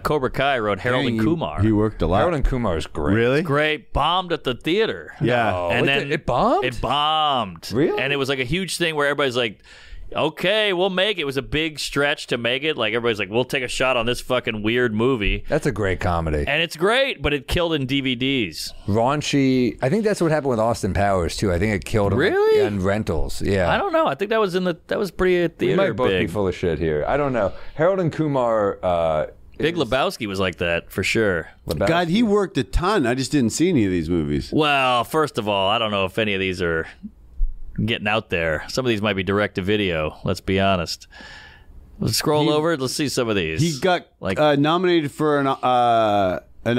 Cobra Kai wrote Harold and Kumar. He worked a lot. Harold and Kumar is great. Really? It's great. Bombed at the theater. Yeah. No. And then it bombed? It bombed. Really? And it was like a huge thing where everybody's like, okay, we'll make it. It was a big stretch to make it. Like, everybody's like, we'll take a shot on this fucking weird movie. That's a great comedy. And it's great, but it killed in DVDs. Raunchy. I think that's what happened with Austin Powers, too. I think it killed him. Really? Yeah, in rentals. Yeah. I don't know. I think that was pretty theater big. We might both be full of shit here. I don't know. Harold and Kumar... Big Lebowski was like that, for sure. Lebowski. God, he worked a ton. I just didn't see any of these movies. Well, first of all, I don't know if any of these are getting out there. Some of these might be direct-to-video, let's be honest. Let's scroll over. Let's see some of these. He got like, nominated for an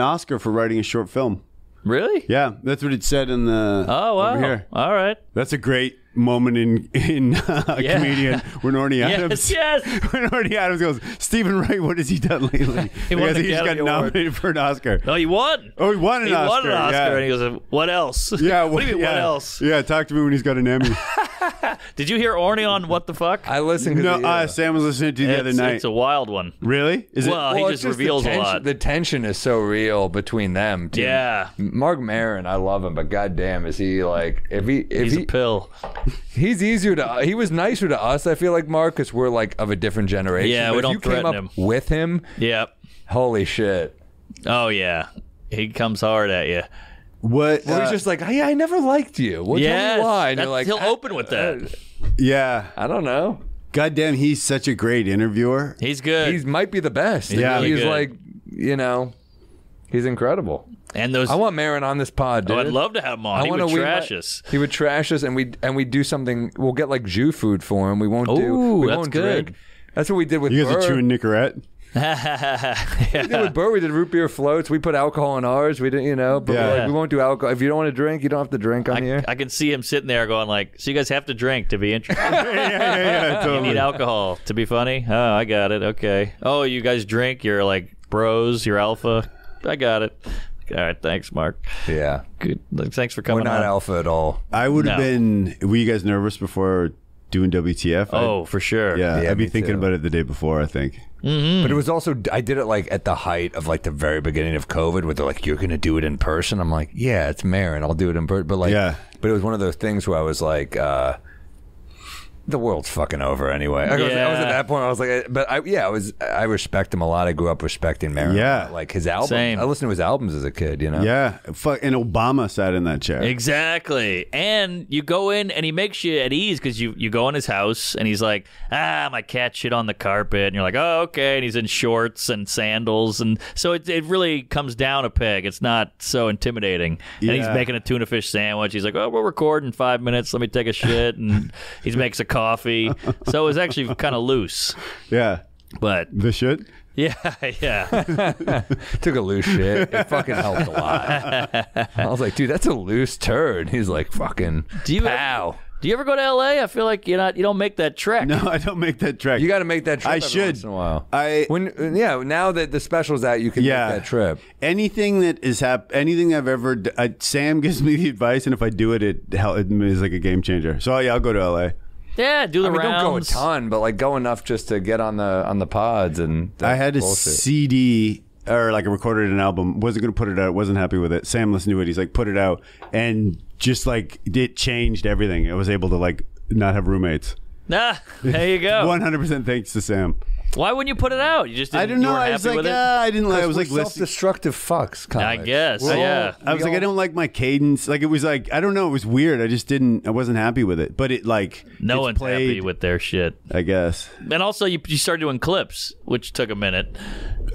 Oscar for writing a short film. Really? Yeah, that's what it said in the... Oh, wow. Over here. All right. That's a great... moment in comedian when Orny Adams when Orny Adams goes, Stephen Wright, what has he done lately? Because he just got nominated for an Oscar. No, he won. Oh, he won an Oscar. He won an Oscar, and he goes, what else? Yeah, what do you mean, what else? Yeah, talk to me when he's got an Emmy. Did you hear Orny on What the Fuck? I listened to Sam was listening to the other night. It's a wild one. Really? Is it? Well, he just reveals a lot. The tension is so real between them. Dude. Yeah. Marc Maron, I love him, but goddamn, is he like, he's a pill. He's easier to. He was nicer to us. I feel like Mark, because we're like of a different generation. Yeah, but we don't threaten him. If you came up with him. Yep. Holy shit. Oh yeah, he comes hard at you. What? He's just like, hey, I never liked you. Well, tell me why. And you're like, he'll open with that. Yeah. I don't know. Goddamn, he's such a great interviewer. He's good. He might be the best. Yeah. He's really like, you know, he's incredible. And those, I want Marin on this pod, dude. Oh, I'd love to have him on. He would trash us. He would trash us, and we do something. We'll get like Jew food for him. We won't drink. That's what we did with. You guys are chewing Nicorette. We did with Burr. We did root beer floats. We put alcohol in ours. We didn't, you know. But we're like, we won't do alcohol. If you don't want to drink, you don't have to drink on here. I can see him sitting there going like, "So you guys have to drink to be interesting. Totally. You need alcohol to be funny. Oh, I got it. Okay. Oh, you guys drink. You're like bros. You're alpha. I got it." All right, thanks, Mark. Yeah. Good. Thanks for coming on. We're not alpha at all. I would have been... Were you guys nervous before doing WTF? Oh, for sure. Yeah, I'd be thinking about it the day before, I think. Mm-hmm. But it was also... I did it like at the height of like the very beginning of COVID where they're like, you're going to do it in person? I'm like, yeah, it's Marin. I'll do it in person. But like, but it was one of those things where I was like... the world's fucking over anyway. I was at that point. I was like, I respect him a lot. I grew up respecting Marin. Yeah, like his album. Same. I listened to his albums as a kid. You know. Yeah, fuck. And Obama sat in that chair. Exactly. And you go in, and he makes you at ease because you go in his house, and he's like, my cat shit on the carpet, and you're like, oh, okay. And he's in shorts and sandals, and so it really comes down a peg. It's not so intimidating. And he's making a tuna fish sandwich. He's like, oh, we'll record in 5 minutes. Let me take a shit, and he makes a. coffee. So it was actually kind of loose. Yeah. But the shit? Yeah, yeah. Took a loose shit. It fucking helped a lot. I was like, dude, that's a loose turd. He's like, fucking pow. Do you ever go to L.A.? I feel like you don't make that trek. No, I don't make that trek. You got to make that trip once in a while. Now that the special's out, you can make that trip. Anything that is anything I've ever Sam gives me the advice, and if I do it, it is like a game changer. So yeah, I'll go to L.A. Yeah, do the rounds. Don't go a ton, but like go enough just to get on the pods. And I had a CD. Or like I recorded an album, wasn't going to put it out, wasn't happy with it. Sam listened to it, he's like, put it out. And just like, it changed everything. I was able to like, not have roommates. Ah, there you go. 100% thanks to Sam. Why wouldn't you put it out? You just didn't, I don't know. You weren't happy with it? I didn't like. I was like, self-destructive fucks. Kind of. I guess. Yeah. I was like, I don't like my cadence. Like it was like, I don't know. It was weird. I wasn't happy with it. But it like no one's happy with their shit. I guess. And also, you started doing clips, which took a minute.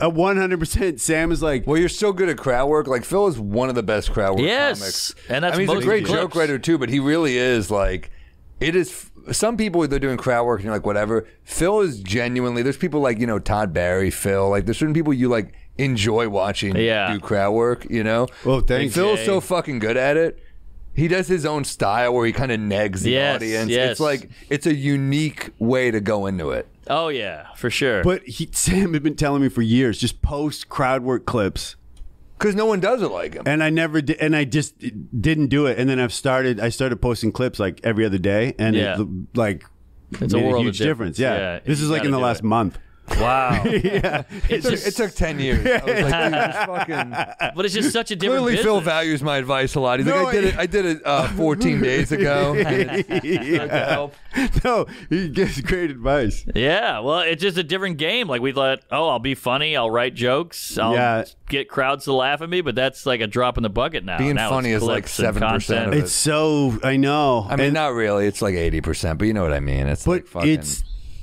100%. Sam is like, well, you're so good at crowd work. Like Phil is one of the best crowd work comics. And that's he's a great joke writer too. But he really is like, it is. Some people, they're doing crowd work and you're like, whatever. Phil is genuinely, there's people like, you know, Todd Barry, Phil, like there's certain people you like enjoy watching do crowd work, you know? Well, thanks. Phil's so fucking good at it. He does his own style where he kind of negs the audience. Yes. It's like, it's a unique way to go into it. Oh yeah, for sure. But Sam had been telling me for years, just post crowd work clips. Because no one does it like him. And I never did. And I just didn't do it. And then I started posting clips like every other day. And it's a world huge difference. Yeah. This is like in the last month. Wow. Yeah. It took 10 years. I was like, dude, but it's just such a different business. Phil values my advice a lot. He's like, I did it 14 days ago. Yeah. No, he gives great advice. Yeah, well, it's just a different game. Like I'll be funny, I'll write jokes, I'll get crowds to laugh at me, but that's like a drop in the bucket now. Being funny is like 7% of it. It's so, I know. I mean, not really. It's like 80%, but you know what I mean. It's like fucking...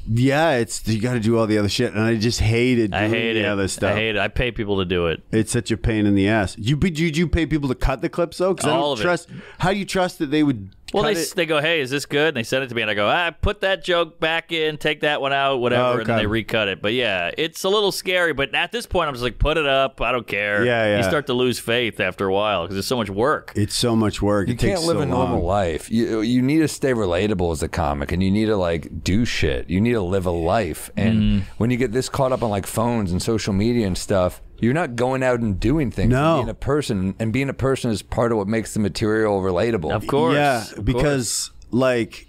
you got to do all the other shit, and I just hated doing the other stuff. I hate it. I pay people to do it. It's such a pain in the ass. Did you pay people to cut the clips though? Because I don't trust. How do you trust that they would? Well, they go, hey, is this good? And they send it to me, and I go, put that joke back in, take that one out, whatever, and then they recut it. But yeah, it's a little scary. But at this point, I'm just like, put it up. I don't care. Yeah, yeah. You start to lose faith after a while because it's so much work. It's so much work. You can't live a normal life. You need to stay relatable as a comic, and you need to like do shit. You need to live a life. And when you get this caught up on like phones and social media and stuff, you're not going out and doing things. No. Being a person, and being a person is part of what makes the material relatable. Of course. Yeah, because like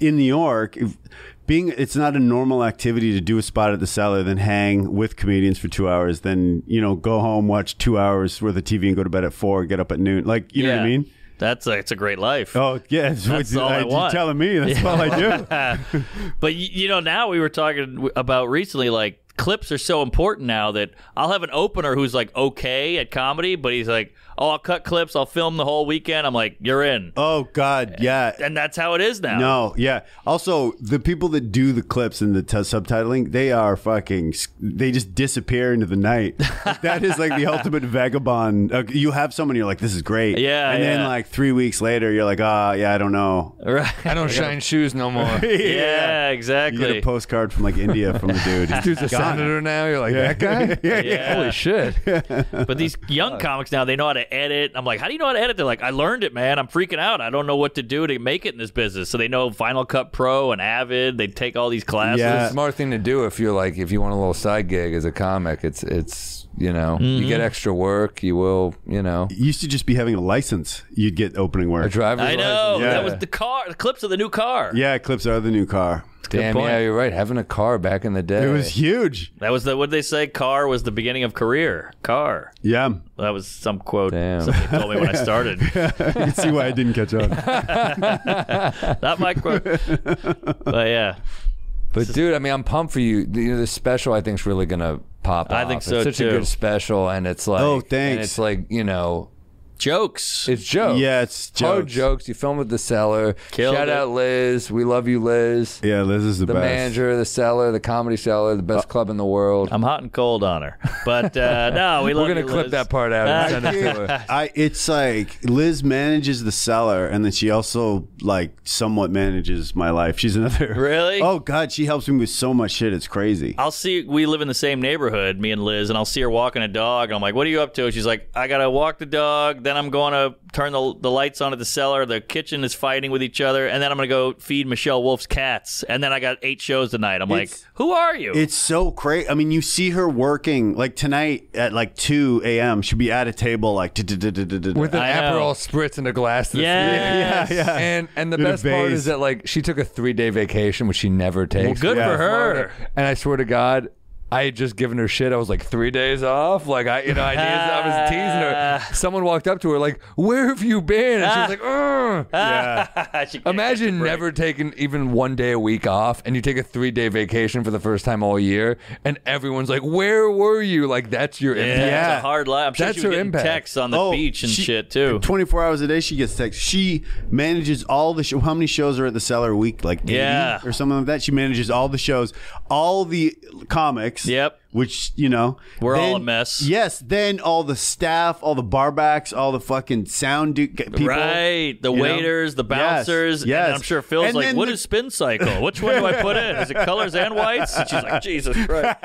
in New York, it's not a normal activity to do a spot at the Cellar, then hang with comedians for 2 hours, then, you know, go home, watch 2 hours worth of TV and go to bed at 4, get up at noon. Like, you know what I mean? It's a great life. Oh, yeah. That's all I want. You're telling me. That's all I do. But, you know, now we were talking about recently, like, clips are so important now that I'll have an opener who's like okay at comedy, but he's like, oh, I'll cut clips, I'll film the whole weekend. I'm like, you're in. Oh, God, yeah. And that's how it is now. No, yeah. Also, the people that do the clips and the subtitling, they are fucking, they just disappear into the night. That is like the ultimate vagabond. You have someone, you're like, this is great. Yeah, and then like 3 weeks later, you're like, oh, yeah, I don't know. Right. I don't shine shoes no more. Yeah, exactly. You get a postcard from like India from a dude. This dude's a senator now. You're like, that guy? Yeah. Holy shit. But these young comics now, they know how to edit. I'm like, how do you know how to edit? They're like, I learned it, man. I'm freaking out. I don't know what to do to make it in this business. So they know Final Cut Pro and Avid. They take all these classes. Yeah, it's a smart thing to do if you're like, if you want a little side gig as a comic. It's you know, you get extra work. You will, you know. You used to just be having a license. You'd get opening work. A driver's license. I know. Yeah. That was the car. The clips of the new car. Yeah, clips are the new car. Damn, yeah, you're right. Having a car back in the day. It was huge. That was the, what did they say? Car was the beginning of career. Car. Yeah. That was some quote somebody told me when I started. You can see why I didn't catch on. Not my quote. But yeah. But dude, I mean, I'm pumped for you. You know, this special I think is really going to pop off. I think so, too. It's such a good special, and it's like, oh, thanks. And it's like, you know, jokes. It's jokes. Yeah, it's jokes. Hard jokes. You film with the Cellar. Shout out Liz. We love you, Liz. Yeah, Liz is the best. The manager of the Cellar, the Comedy Cellar, the best club in the world. I'm hot and cold on her. But no, we love you, Liz. We're going to clip that part out and send it to her. It's like Liz manages the Cellar, and then she also like somewhat manages my life. She's another. Really? Oh, God. She helps me with so much shit. It's crazy. I'll see. We live in the same neighborhood, me and Liz, and I'll see her walking a dog, and I'm like, what are you up to? She's like, I got to walk the dog, then I'm going to turn the lights on at the Cellar, the kitchen is fighting with each other, and then I'm going to go feed Michelle Wolf's cats, and then I got 8 shows tonight. I'm like, who are you? It's so crazy. I mean, you see her working, like tonight at like 2 a.m., she'll be at a table like... with an Aperol spritz in a glass. Yeah. And the best part is that like she took a 3-day vacation, which she never takes. Well, good for her. And I swear to God, I had just given her shit. I was like, 3 days off? Like, I was teasing her. Someone walked up to her like, where have you been? And she was like, ugh. Yeah. Imagine never taking even 1 day a week off, and you take a 3-day vacation for the first time all year, and everyone's like, where were you? Like, that's your impact. Yeah, that's a hard life. I'm sure that's her impact. Texts on the beach and shit, too. 24 hours a day, she gets texts. She manages all the shows. How many shows are at the Cellar a week? Like, 80 or something like that? She manages all the shows, all the comics. Yep. Which, you know, we're all a mess. Yes. Then all the staff, all the barbacks, all the fucking sound people. Right. The waiters, the bouncers. Yes. And I'm sure Phil's and like, what is spin cycle? Which one do I put in? Is it colors and whites? And she's like, Jesus Christ.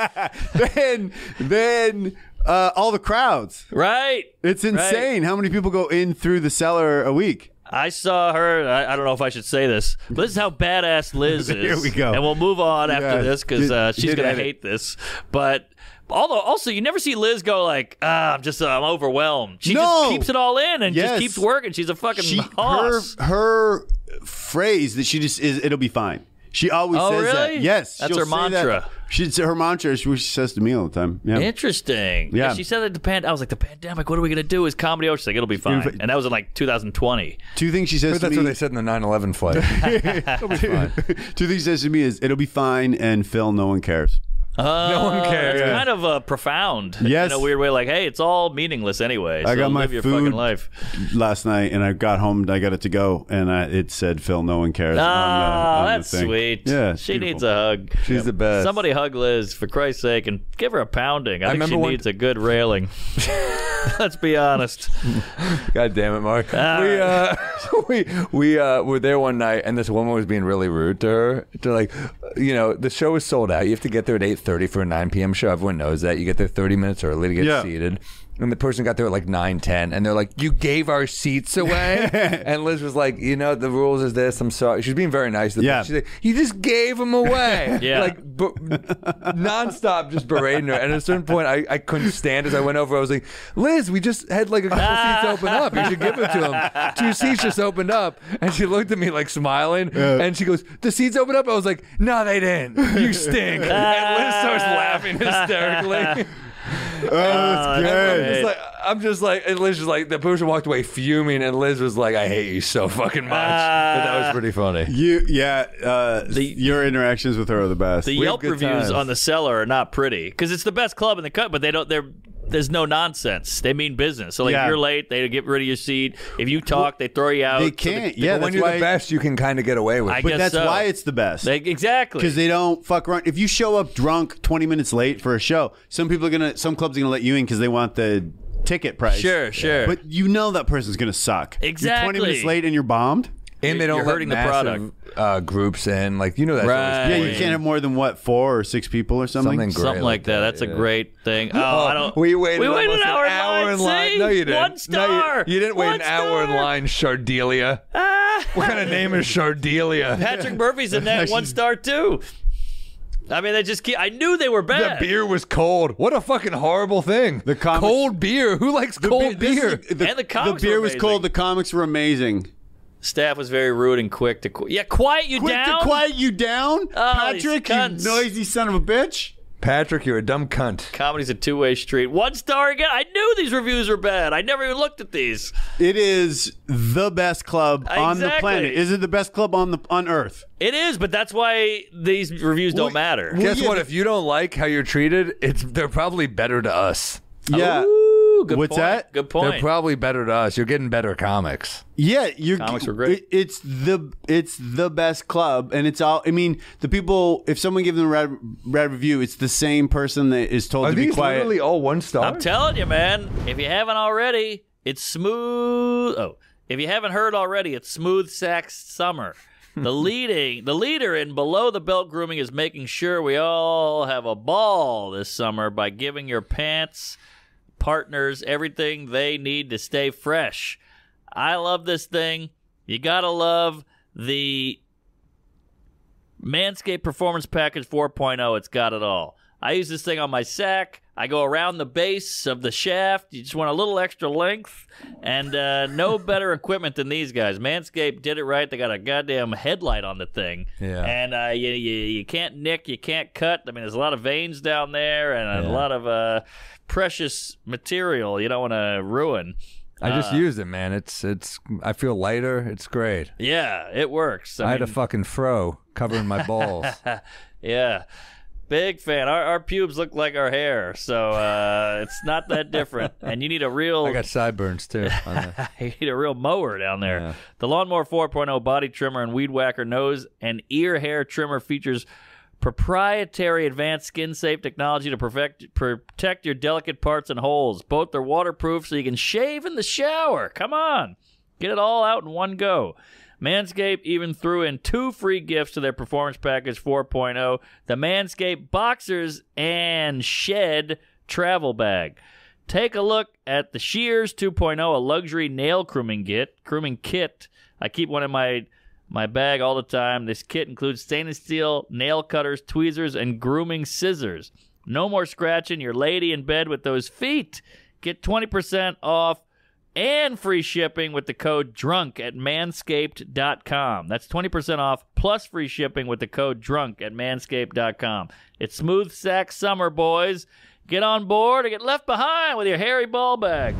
then all the crowds. Right. It's insane how many people go in through the Cellar a week. I saw her. I don't know if I should say this, but this is how badass Liz is. Here we go. And we'll move on after this because she's going to hate this. But although, also, you never see Liz go like, I'm overwhelmed. She just keeps it all in and just keeps working. She's a fucking boss. Her phrase that she just is, it'll be fine. She always says that. Yes. That's her mantra. Her mantra is what she says to me all the time. Yeah. Interesting. Yeah. She said that I was like, the pandemic, what are we going to do? Is comedy over? She's like, it'll be fine. And that was in like 2020. Two things she says to me. That's what they said in the 9/11 flight. It'll be fine. Two things she says to me is, it'll be fine, and Phil, no one cares. No one cares. It's kind of profound in a weird way. Like, hey, it's all meaningless anyway. So I got my food last night, and I got home and I got it to go, and it said, Phil, no one cares. Oh, that's sweet. Yeah, she needs a hug. She's the best. Somebody hug Liz, for Christ's sake, and give her a pounding. I think she needs a good railing. Let's be honest. God damn it, Mark. We were there one night, and this woman was being really rude to her. To like, you know, the show was sold out. You have to get there at 8:30 for a 9 p.m. show. Everyone knows that. You get there 30 minutes early to get seated. And the person got there at like 9:10, and they're like, you gave our seats away? And Liz was like, you know, the rules is this. I'm sorry. She's being very nice to them. She's like, you just gave them away. Like, nonstop just berating her. And at a certain point, I couldn't stand it. As I went over, I was like, Liz, we just had like a couple seats open up. You should give it to them. 2 seats just opened up. And she looked at me like smiling. And she goes, the seats opened up? I was like, no, they didn't. You stink. And Liz starts laughing hysterically. Oh, that's good. I'm just like, and Liz was like, the person walked away fuming, and Liz was like, I hate you so fucking much. But that was pretty funny. Your interactions with her are the best. The Yelp reviews on the Cellar are not pretty because it's the best club in the cut, but they don't. There's no nonsense. They mean business. So like, if you're late, they get rid of your seat. If you talk, they throw you out. They can't. When you're the best, you can kind of get away with it. But that's why it's the best. Exactly. Because they don't fuck around. If you show up drunk 20 minutes late for a show, some clubs are gonna let you in because they want the ticket price. Sure. But you know that person's gonna suck. Exactly. You're 20 minutes late and you're bombed. And they don't let massive groups in, like, you know that. Right. Yeah, you can't have more than what, 4 or 6 people or something. Something like that. That's a great thing. Oh, I don't. We waited an hour in line. No, you didn't. 1 star. No, you didn't wait an hour in line, Shardelia. What kind of name is Shardelia? Patrick Murphy's in that 1 star too. I mean, they just keep. I knew they were bad. The beer was cold. What a fucking horrible thing. The cold beer. Who likes cold beer? And the comics. The beer was cold. The comics were amazing. Staff was very rude and quick to quiet you down. Oh, Patrick, you noisy son of a bitch. Patrick, you're a dumb cunt. Comedy's a two-way street. 1 star again. I knew these reviews were bad. I never even looked at these. It is the best club on the planet. Is it the best club on Earth? It is, but that's why these reviews don't matter. Guess what? If you don't like how you're treated, they're probably better to us. Yeah. Ooh. good What's point. That? Good point. They're probably better to us. You're getting better comics. Yeah, comics were great. It's the best club, and it's all. I mean, the people. If someone gives them a red review, it's the same person that is told to be quiet. Are these literally all one star? I'm telling you, man. If you haven't already, it's smooth. Oh, if you haven't heard already, it's Smooth Sax Summer. The leader in below the belt grooming is making sure we all have a ball this summer by giving your pants partners everything they need to stay fresh. I love this thing. You gotta love the Manscaped Performance Package 4.0. It's got it all. I use this thing on my sack. I go around the base of the shaft. You just want a little extra length, and no better equipment than these guys. Manscaped did it right. They got a goddamn headlight on the thing, and you can't nick, you can't cut. I mean, there's a lot of veins down there and a lot of precious material you don't want to ruin. I just used it, man. It's. I feel lighter. It's great. Yeah, it works. I mean, had a fucking fro covering my balls. Yeah. Big fan. Our pubes look like our hair, so it's not that different. And you need a real... I got sideburns, too. You need a real mower down there. Yeah. The Lawnmower 4.0 body trimmer and weed whacker nose and ear hair trimmer features proprietary advanced skin-safe technology to protect your delicate parts and holes. Both are waterproof, so you can shave in the shower. Come on. Get it all out in one go. Manscaped even threw in 2 free gifts to their Performance Package 4.0, the Manscaped Boxers and Shed Travel Bag. Take a look at the Shears 2.0, a luxury nail grooming kit. I keep one in my bag all the time. This kit includes stainless steel nail cutters, tweezers, and grooming scissors. No more scratching your lady in bed with those feet. Get 20% off and free shipping with the code DRUNK at manscaped.com. That's 20% off plus free shipping with the code DRUNK at manscaped.com. It's Smooth Sack Summer, boys. Get on board or get left behind with your hairy ball bag.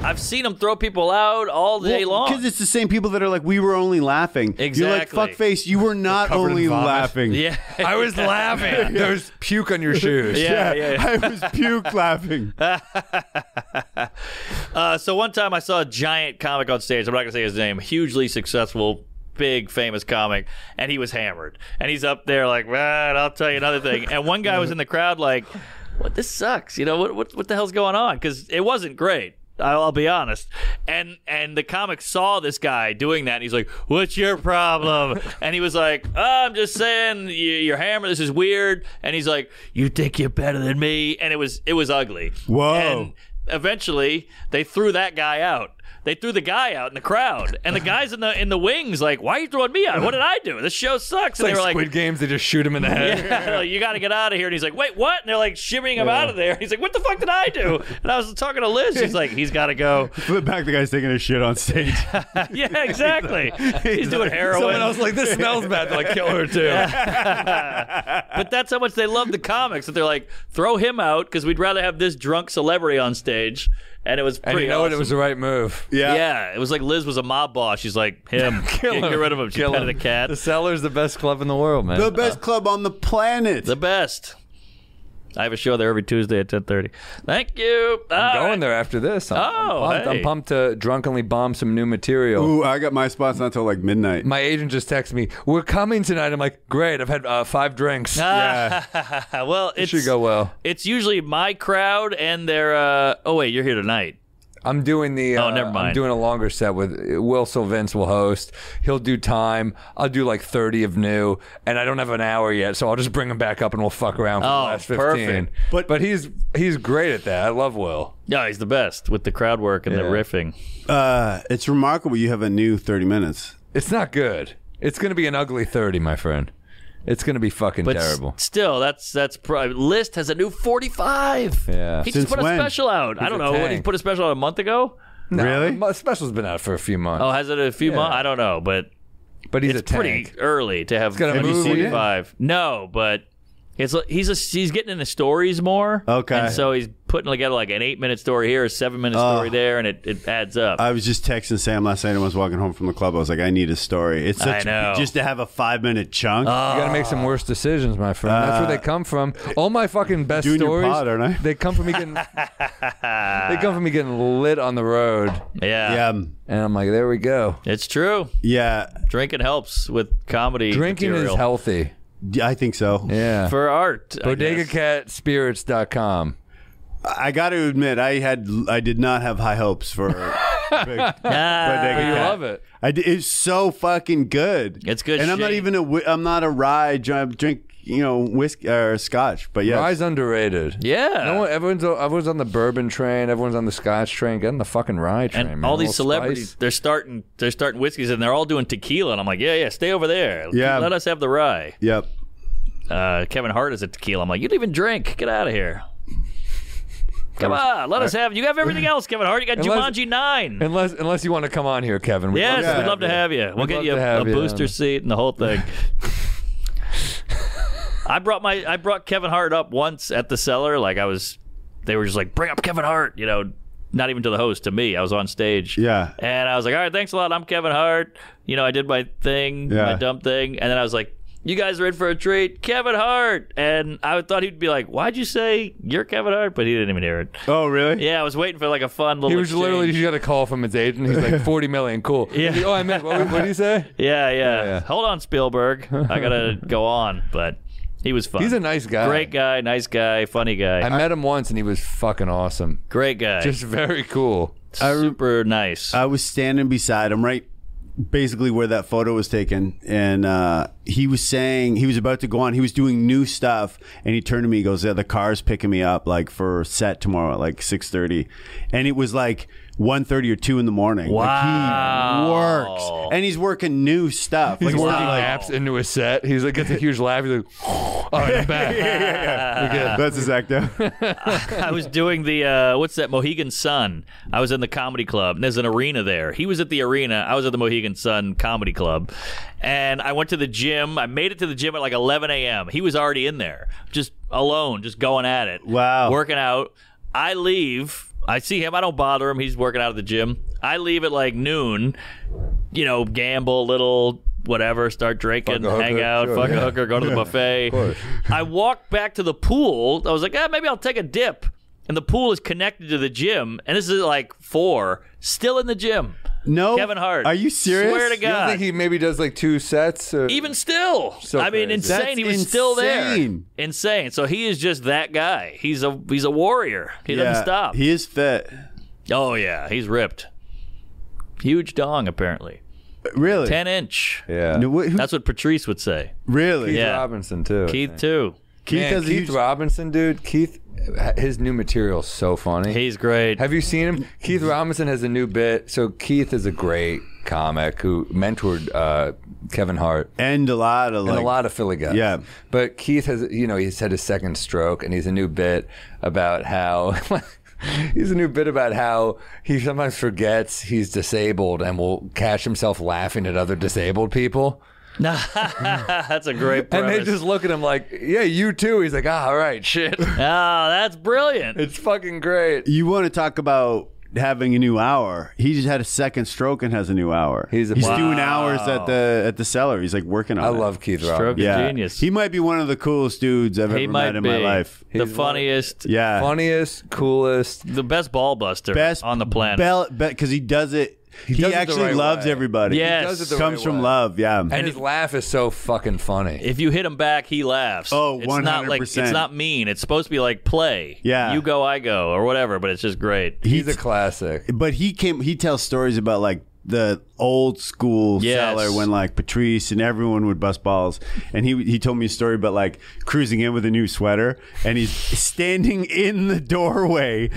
I've seen them throw people out all day long. Because it's the same people that are like, we were only laughing. Exactly. You're like, fuckface, you were not only laughing. Yeah. I was laughing. There was puke on your shoes. Yeah. I was puke laughing. So one time I saw a giant comic on stage. I'm not going to say his name. Hugely successful, big, famous comic. And he was hammered. And he's up there like, man, I'll tell you another thing. And one guy was in the crowd like, what? This sucks. You know, what the hell's going on? Because it wasn't great. I'll be honest, and the comic saw this guy doing that, and he's like, "What's your problem?" And he was like, oh, "I'm just saying, you're hammered. This is weird." And he's like, "You think you're better than me?" And it was ugly. Whoa! And eventually, they threw that guy out. They threw the guy out in the crowd, and the guys in the wings like, "Why are you throwing me out? What did I do? This show sucks." It's and like they were like, "Squid Games," they just shoot him in the head. Yeah, like, you got to get out of here. And he's like, "Wait, what?" And they're like shimmying him out of there. He's like, "What the fuck did I do?" And I was talking to Liz. She's like, "He's got to go." Flip back, the guy's taking a shit on stage. Yeah, exactly. He's doing heroin. Someone else like, "This smells bad." They're like, "Kill her too." But that's how much they love the comics that they're like, "Throw him out because we'd rather have this drunk celebrity on stage." And it was pretty. And you know what? It was the right move. Yeah. It was like Liz was a mob boss. She's like, him. Kill him. Get rid of him. She petted a cat. The Cellar's the best club in the world, man. The best club on the planet. The best. I have a show there every Tuesday at 10:30. Thank you. I'm going there after this. I'm pumped to drunkenly bomb some new material. Ooh, I got my spots not until like midnight. My agent just texted me, "We're coming tonight." I'm like, "Great, I've had 5 drinks." Yeah. Well, it should go well. It's usually my crowd and their. Oh wait, you're here tonight. I'm doing the. Oh, never mind. I'm doing a longer set with Will Sylvince. Will host. He'll do time. I'll do like 30 of new, and I don't have an hour yet, so I'll just bring him back up and we'll fuck around for the last 15. Perfect. But he's great at that. I love Will. Yeah, he's the best with the crowd work and the riffing. It's remarkable you have a new 30 minutes. It's not good. It's going to be an ugly 30, my friend. It's going to be fucking terrible. Still, that's probably... List has a new 45. Yeah. He just put a special out. I don't know. What, he put a special out a month ago? No, really? The special's been out for a few months. Oh, has it a few months? I don't know, but... But he's a tank. It's pretty early to have a new 45. No, but... It's like he's getting into stories more. Okay. And so he's putting together like an 8-minute story here, a 7-minute story there, and it adds up. I was just texting Sam last night when I was walking home from the club. I was like, I need a story. It's such, I know. Just to have a 5-minute chunk. You gotta make some worse decisions, my friend. That's where they come from. All my fucking best stories, pod, aren't I? They come from me getting lit on the road. Yeah. And I'm like, there we go. It's true. Yeah. Drinking helps with comedy. Drinking material. Is healthy. I think so. Yeah. For art. BodegaCatSpirits.com. I got to admit, I did not have high hopes for Bodega Cat. You love it. It's so fucking good. It's good shit. And I'm not a rye drink, you know, whiskey or scotch, but yeah. Rye's underrated. Yeah. No one, everyone's on the bourbon train, everyone's on the scotch train, get on the fucking rye train. And man, all these celebrities, they're starting whiskeys and they're all doing tequila, and I'm like, yeah, stay over there. Yeah. Let us have the rye. Yep. Kevin Hart is a tequila. I'm like, you don't even drink. Get out of here. Come on, let us have. You have everything else, Kevin Hart. You got Jumanji 9. Unless you want to come on here, Kevin. Yes, we'd love to have you. We'll get you a booster seat and the whole thing. I brought Kevin Hart up once at the cellar. Like they were just like, bring up Kevin Hart. You know, not even to the host, to me. I was on stage. Yeah. And I was like, all right, thanks a lot. I'm Kevin Hart. You know, I did my thing, my dumb thing, and then I was like, you guys are in for a treat, Kevin Hart. And I thought he'd be like, why'd you say you're Kevin Hart? But he didn't even hear it. Oh, really? Yeah, I was waiting for like a fun little exchange. Literally, you got a call from his agent. He's like, 40 million, cool. Yeah. Like, oh, I meant, what did he say? Yeah. Hold on, Spielberg. I got to go on, but... He was fun. He's a nice guy. Great guy, nice guy, funny guy. I met him once and he was fucking awesome. Great guy. Just very cool. Super nice. I was standing beside him right basically where that photo was taken, and he was saying he was about to go on. He was doing new stuff, and he turned to me. He goes, yeah, the car's picking me up like for set tomorrow at like 6:30. And it was like 1:30 or 2 in the morning. Wow. Like he works. And he's working new stuff. He's like working apps into a set. He's like, gets a huge laugh. He's like, all right, I'm back. Yeah. That's his act though. I was doing the, what's that, Mohegan Sun. I was in the comedy club. And there's an arena there. He was at the arena. I was at the Mohegan Sun comedy club. And I went to the gym. I made it to the gym at like 11 a.m. He was already in there, just alone, just going at it. Wow. Working out. I leave. I see him. I don't bother him. He's working out at the gym. I leave at like noon, you know, gamble a little, whatever, start drinking, hang out, fuck a hooker, go to the buffet. I walk back to the pool. I was like, maybe I'll take a dip. And the pool is connected to the gym. And this is like 4, still in the gym. No. Kevin Hart. Are you serious? Swear to God. You don't think he maybe does like 2 sets? Or... Even still. So I mean, insane. That's he was insane. Still there. Insane. So he is just that guy. He's a warrior. He doesn't stop. He is fit. Oh, yeah. He's ripped. Huge dong, apparently. Really? 10-inch. Yeah. No, that's what Patrice would say. Really? Keith Robinson, too. Keith, too. Keith Robinson, dude. Keith... His new material is so funny. He's great. Have you seen him? Keith Robinson has a new bit. So Keith is a great comic who mentored Kevin Hart and a lot of Philly guys. Yeah, but Keith has, you know, he's had his second stroke, and he's a new bit about how he sometimes forgets he's disabled and will catch himself laughing at other disabled people. That's a great premise. And they just look at him like, yeah, you too. He's like, all right, shit. Oh, that's brilliant. It's fucking great. You want to talk about having a new hour. He just had a second stroke and has a new hour. He's doing hours at the cellar. He's like working on it. I love Keith Robinson. Genius. He might be one of the coolest dudes I've ever met in my life. The funniest. Yeah. Funniest, coolest. The best ball buster on the planet. Because he does it. He actually loves everybody. Yes. It comes from love, yeah. And his laugh is so fucking funny. If you hit him back, he laughs. Oh, 100%. It's not mean. It's supposed to be like play. Yeah. You go, I go, or whatever, but it's just great. He's a classic. But he tells stories about like the old school cellar when like Patrice and everyone would bust balls, and he told me a story about like cruising in with a new sweater, and he's standing in the doorway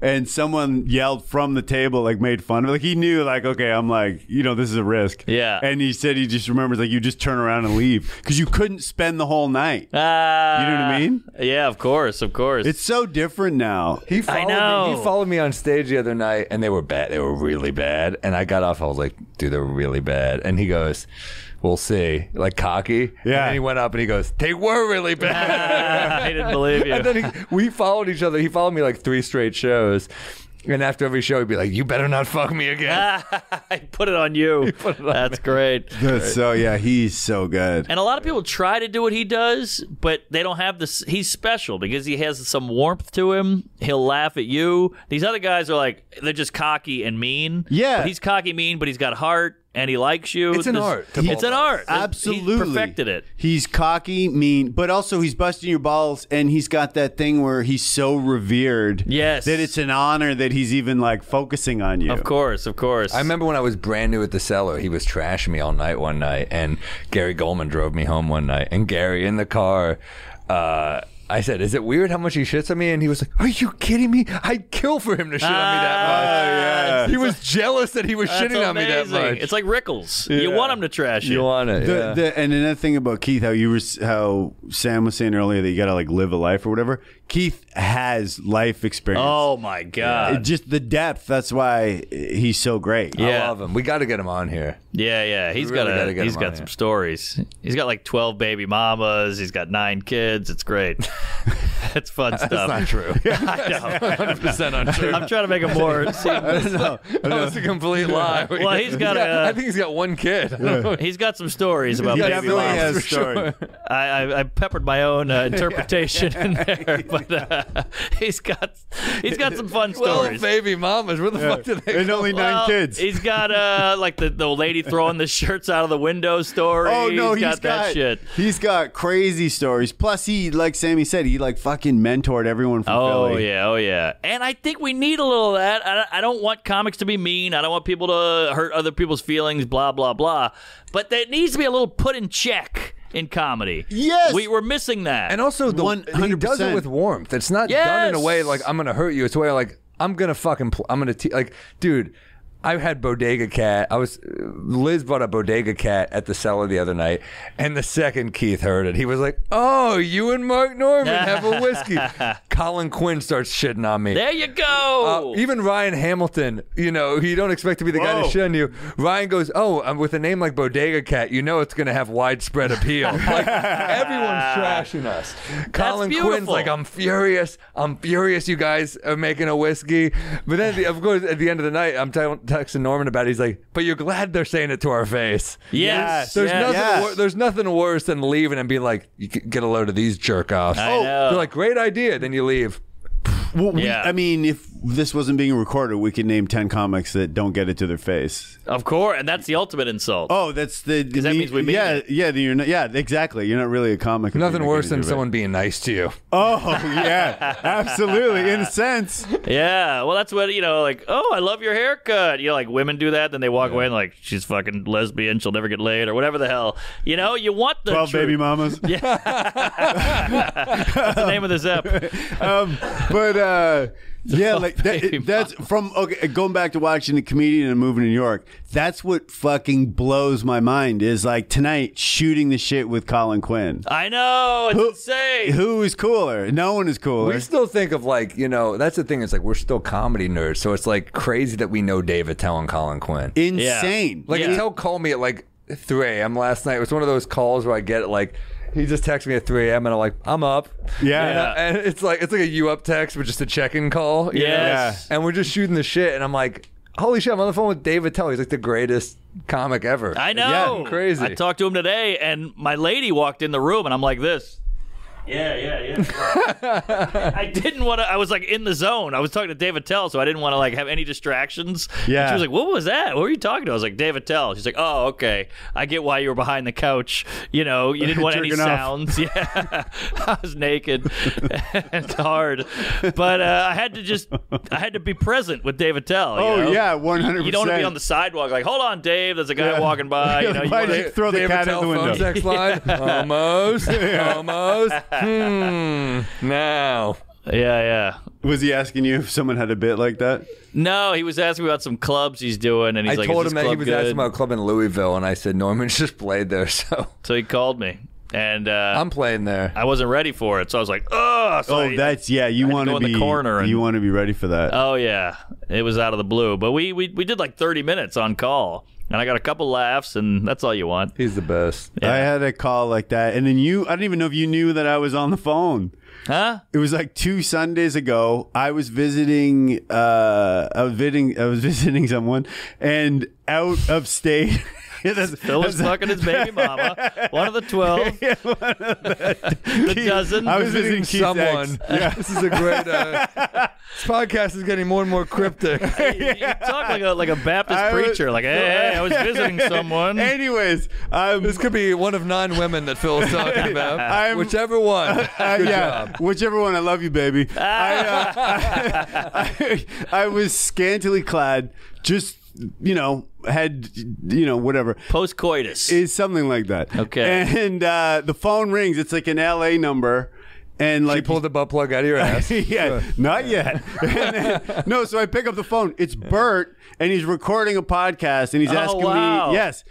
and someone yelled from the table, like made fun of it. Like he knew, like, okay, I'm like, you know, this is a risk. Yeah. And he said he just remembers like you just turn around and leave because you couldn't spend the whole night. You know what I mean? Yeah, of course. It's so different now. He followed me on stage the other night, and they were bad. They were really bad, and I got off. I was like, dude, they're really bad. And he goes, we'll see, like cocky. Yeah. And he went up and he goes, they were really bad. I didn't believe you. And then we followed each other. He followed me like 3 straight shows. And after every show, he'd be like, you better not fuck me again. I put it on you. It on That's me. Great. So, yeah, he's so good. And a lot of people try to do what he does, but they don't have this. He's special because he has some warmth to him. He'll laugh at you. These other guys are like, they're just cocky and mean. Yeah. But he's cocky, mean, but he's got heart. And he likes you. It's an art. It's an art. Absolutely. He perfected it. He's cocky, mean, but also he's busting your balls, and he's got that thing where he's so revered that it's an honor that he's even, like, focusing on you. Of course, of course. I remember when I was brand new at the Cellar, he was trashing me all night one night, and Gary Goldman drove me home one night, and Gary in the car, I said, is it weird how much he shits on me? And he was like, are you kidding me? I'd kill for him to shit on me that much. Yeah. He was jealous that he was shitting on me that much. It's like Rickles. Yeah. You want him to trash you. You want it, and another thing about Keith, how Sam was saying earlier that you got to like live a life or whatever. Keith has life experience. Oh, my God. Yeah, just the depth. That's why he's so great. Yeah. I love him. We got to get him on here. Yeah, yeah. He's really got some stories. He's got like 12 baby mamas. He's got 9 kids. It's great. That's fun stuff. That's not true. I know. 100% untrue. I'm trying to make it more. That's a complete lie. Well, he's got I think he's got 1 kid. Yeah. He's got some stories about baby mamas. Sure. I peppered my own interpretation in there, but he's got some fun stories. Well, baby mamas. Where the fuck did they come? And only 9 kids. He's got like the old lady throwing the shirts out of the window story. Oh no, he's got that shit. He's got crazy stories. Plus, he like Sammy said, he like fucking mentored everyone from Philly. Oh yeah, oh yeah. And I think we need a little of that. I don't want comics to be mean. I don't want people to hurt other people's feelings, blah, blah, blah. But there needs to be a little put in check in comedy. Yes. We were missing that. And also, the 100%. He does it with warmth. It's not done in a way like, I'm going to hurt you. It's a way like, I'm going to fucking, I'm going to, like, dude, I've had Bodega Cat. Liz bought a Bodega Cat at the Cellar the other night, and the second Keith heard it, he was like, oh, you and Mark Norman have a whiskey. Colin Quinn starts shitting on me. There you go. Even Ryan Hamilton, you know, you don't expect to be the guy to shit on you. Ryan goes, oh, with a name like Bodega Cat, you know it's going to have widespread appeal. Like, everyone's trashing us. Colin Quinn's like, I'm furious you guys are making a whiskey. But then, of course, at the end of the night, I'm texting Norman about it. He's like, but you're glad they're saying it to our face. Yes. There's nothing worse than leaving and being like, you get a load of these jerk offs. They're like, great idea. Then you leave. Well, I mean, if this wasn't being recorded, we could name 10 comics that don't get it to their face. Of course, and that's the ultimate insult. Oh, that's the because that means we mean it. You're not, exactly. You're not really a comic. Nothing worse than someone being nice to you. Oh yeah, absolutely. In a sense. Yeah. Well, that's what like. Oh, I love your haircut. Like women do that, then they walk away and like she's fucking lesbian. She'll never get laid or whatever the hell. You want the 12 baby mamas. Yeah. That's the name of this ep. Yeah, like that's from going back to watching A Comedian in a Movie in New York. That's what fucking blows my mind is like tonight shooting the shit with Colin Quinn. I know, it's insane. Who is cooler? No one is cooler. We still think of like, that's the thing. It's like we're still comedy nerds, so it's like crazy that we know Dave Attell and Colin Quinn. Insane. Yeah. Like Attell called me at like 3 a.m. last night. It was one of those calls where I get like. He just texted me at 3 a.m. and I'm like, I'm up. Yeah. And it's like a you up text, but just a check-in call. Yeah. And we're just shooting the shit. And I'm like, holy shit, I'm on the phone with Dave Attell. He's like the greatest comic ever. I know. Yeah, crazy. I talked to him today and my lady walked in the room and I'm like this. Yeah. I didn't want to. I was like in the zone. I was talking to Dave Attell, so I didn't want to like have any distractions. Yeah. And she was like, "What was that? What were you talking to?" I was like, "Dave Attell." She's like, "Oh, okay. I get why you were behind the couch. You know, you didn't want any sounds." Yeah. I was naked. It's hard, but I had to be present with Dave Attell. Yeah, 100%. You don't want to be on the sidewalk like, "Hold on, Dave. There's a guy walking by." You want to throw the cat out the window. Sex line. Almost. Now. Yeah. Was he asking you if someone had a bit like that? No, he was asking about some clubs he's doing, and he's like, I told him that he was asking about a club in Louisville, and I said Norman's just played there, so he called me. And I'm playing there. I wasn't ready for it, so I was like, "Ugh!" So you want to be in the corner. And, you want to be ready for that. Oh yeah, it was out of the blue, but we did like 30 minutes on call, And I got a couple laughs, and that's all you want. He's the best. Yeah. I had a call like that. And then I don't even know if you knew that I was on the phone. Huh? It was like 2 Sundays ago. I was visiting someone and out of state. Phil was fucking his baby mama. One of the 12. Yeah, one of the dozen. I was visiting someone. Yeah. This is a great... this podcast is getting more and more cryptic. You talk like a Baptist preacher. Like, hey, I was visiting someone. Anyways. This could be one of 9 women that Phil's talking about. Whichever one. Good job. Whichever one. I love you, baby. I was scantily clad, just... whatever. Post coitus. Is something like that. Okay. And the phone rings. It's like an LA number. And like, she pulled the butt plug out of your ass. Yeah, not yet. No, so I pick up the phone. It's Bert, and he's recording a podcast, and he's asking me. Yes,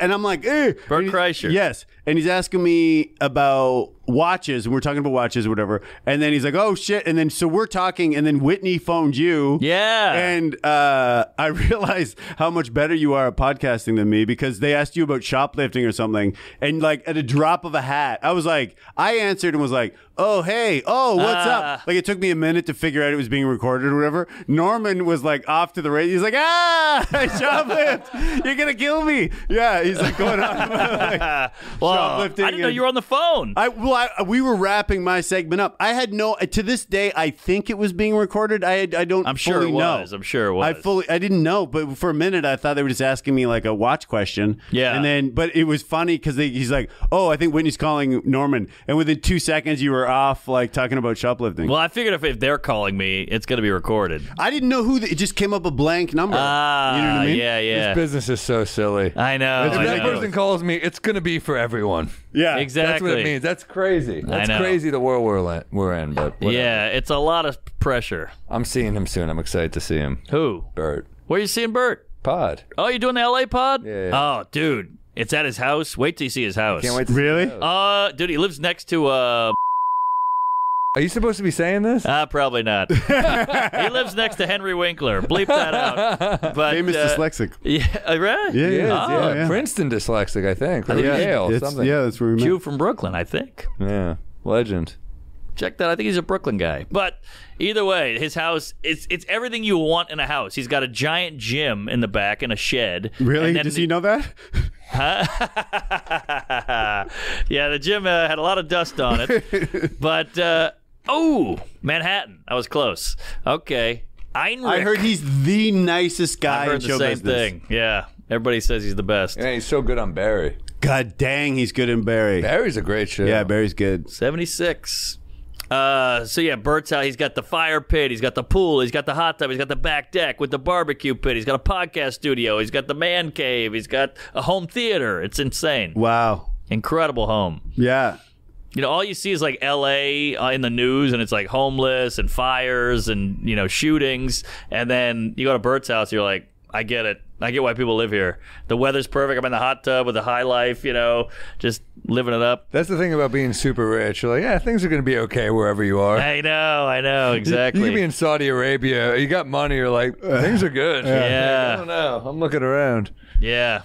and I'm like, Bert Kreischer. Yes, and he's asking me about watches, and we're talking about watches, or whatever. And then he's like, oh shit. And then so we're talking, and then Whitney phoned you. Yeah. And I realized how much better you are at podcasting than me, because they asked you about shoplifting or something, and like at a drop of a hat, I was like, I answered and was like, oh, hey, oh, what's up? Like, it took me a minute to figure out it was being recorded or whatever. Norman was like off to the race. He's like, I shoplift. You're going to kill me. Yeah, he's like going on about like, shoplifting. I didn't know you were on the phone. We were wrapping my segment up. I had no, to this day, I think it was being recorded. I'm sure it was. I didn't know, but for a minute, I thought they were just asking me like a watch question. Yeah. And then, but it was funny because he's like, oh, I think Whitney's calling Norman. And within 2 seconds, you were off like talking about shoplifting. Well, I figured if they're calling me, it's going to be recorded. I didn't know who. It just came up a blank number. You know what I mean? Yeah, yeah. This business is so silly. I know. If that person calls me, it's going to be for everyone. Yeah, exactly. That's what it means. That's crazy. That's crazy. The world we're in, but whatever. Yeah, it's a lot of pressure. I'm seeing him soon. I'm excited to see him. Who? Bert. Where are you seeing Bert? Pod. Oh, you doing the LA pod? Yeah. Oh, dude, it's at his house. Wait till you see his house. I can't wait. Really? Dude, he lives next to Are you supposed to be saying this? Probably not. He lives next to Henry Winkler. Bleep that out. But, famous dyslexic. Yeah, right? Yeah, yeah. Princeton dyslexic, I think. Or Yale, something. Yeah, that's where we met. Jew from Brooklyn, I think. Yeah, legend. Check that. I think he's a Brooklyn guy. But either way, his house, it's everything you want in a house. He's got a giant gym in the back and a shed. Really? Does he know that? Huh? Yeah, the gym had a lot of dust on it. But... oh, Manhattan. I was close. Okay. Einrich. I heard he's the nicest guy in show business. I heard the same thing. Yeah. Everybody says he's the best. Yeah, he's so good on Barry. God dang, he's good in Barry. Barry's a great show. Yeah, Barry's good. 76. So yeah, Bert's out. He's got the fire pit. He's got the pool. He's got the hot tub. He's got the back deck with the barbecue pit. He's got a podcast studio. He's got the man cave. He's got a home theater. It's insane. Wow. Incredible home. Yeah. You know, all you see is like L.A. In the news, and it's like homeless and fires and, you know, shootings. And then you go to Bert's house, you're like, I get it. I get why people live here. The weather's perfect. I'm in the hot tub with a high life, you know, just living it up. That's the thing about being super rich. You're like, yeah, things are going to be okay wherever you are. I know, exactly. You can be in Saudi Arabia. You got money. You're like, things are good. Yeah. I don't know. I'm looking around. Yeah.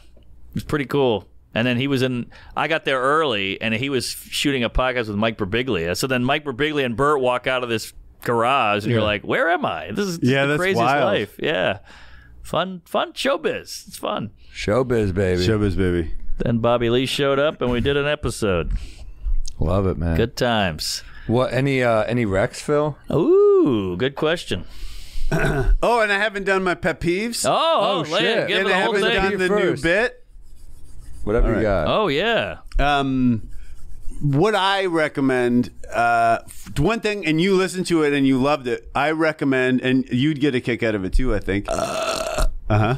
It's pretty cool. And then he was I got there early, and he was shooting a podcast with Mike Birbiglia. So then Mike Birbiglia and Bert walk out of this garage, and you're like, where am I? This is the craziest life. Yeah. Fun showbiz. It's fun. Showbiz, baby. Showbiz, baby. Then Bobby Lee showed up, and we did an episode. Love it, man. Good times. What, any recs, Phil? Ooh, good question. Oh, and I haven't done my pet peeves. Oh shit. And I haven't done the new bit. Whatever you got. Oh, yeah. What I recommend, one thing, and you listened to it and you loved it, I recommend, and you'd get a kick out of it too, I think.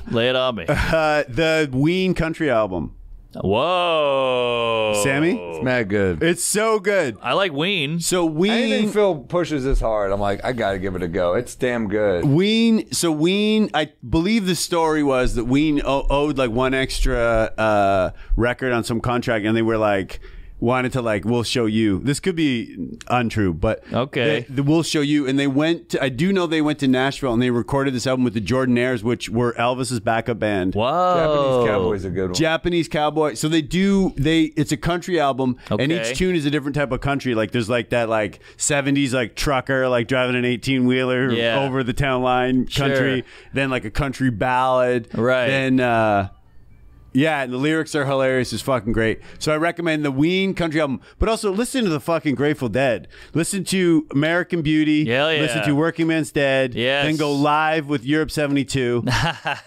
Lay it on me. The Ween Country album. Whoa. Sammy? It's mad good. It's so good. I like Ween. So Ween. Anything Phil pushes this hard, I'm like, I gotta give it a go. It's damn good. Ween. So Ween, I believe the story was that Ween owed like one extra record on some contract, and they were like, wanted to like, we'll show you. This could be untrue, but okay, we'll show you. And they went to, I do know they went to Nashville and they recorded this album with the Jordanaires, which were Elvis's backup band. Whoa. Japanese Cowboy's a good one. Japanese Cowboy. So they do, it's a country album, okay, and each tune is a different type of country. Like there's like that like 70s like trucker like driving an 18-wheeler over the town line country, then like a country ballad, right? Then yeah, and the lyrics are hilarious. It's fucking great. So I recommend the Ween country album, but also listen to the fucking Grateful Dead. Listen to American Beauty. Yeah. Listen to Working Man's Dead. Yes. Then go live with Europe 72.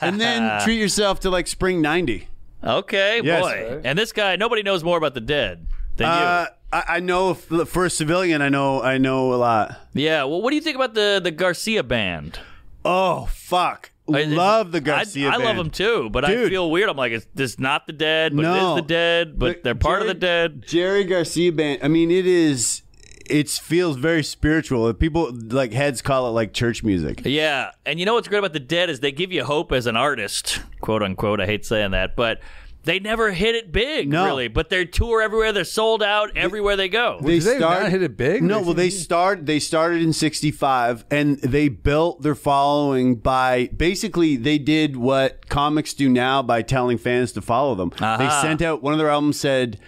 And then treat yourself to like Spring 90. Okay, boy. And this guy, nobody knows more about the Dead than you. I know, for a civilian, I know a lot. Yeah. Well, what do you think about the Garcia Band? Oh, fuck. Love the Garcia Band. I love them too, but dude, I feel weird. I'm like, it's this not the Dead, but it is the Dead, but they're part of the Dead. Jerry Garcia Band, I mean, it feels very spiritual. People like heads call it like church music. Yeah, and you know what's great about the Dead is they give you hope as an artist, quote unquote. I hate saying that, but they never hit it big, really. But they tour everywhere. They're sold out everywhere they go. They not hit it big? No, well, they started in '65, and they built their following by... Basically, they did what comics do now by telling fans to follow them. Uh-huh. They sent out... One of their albums said...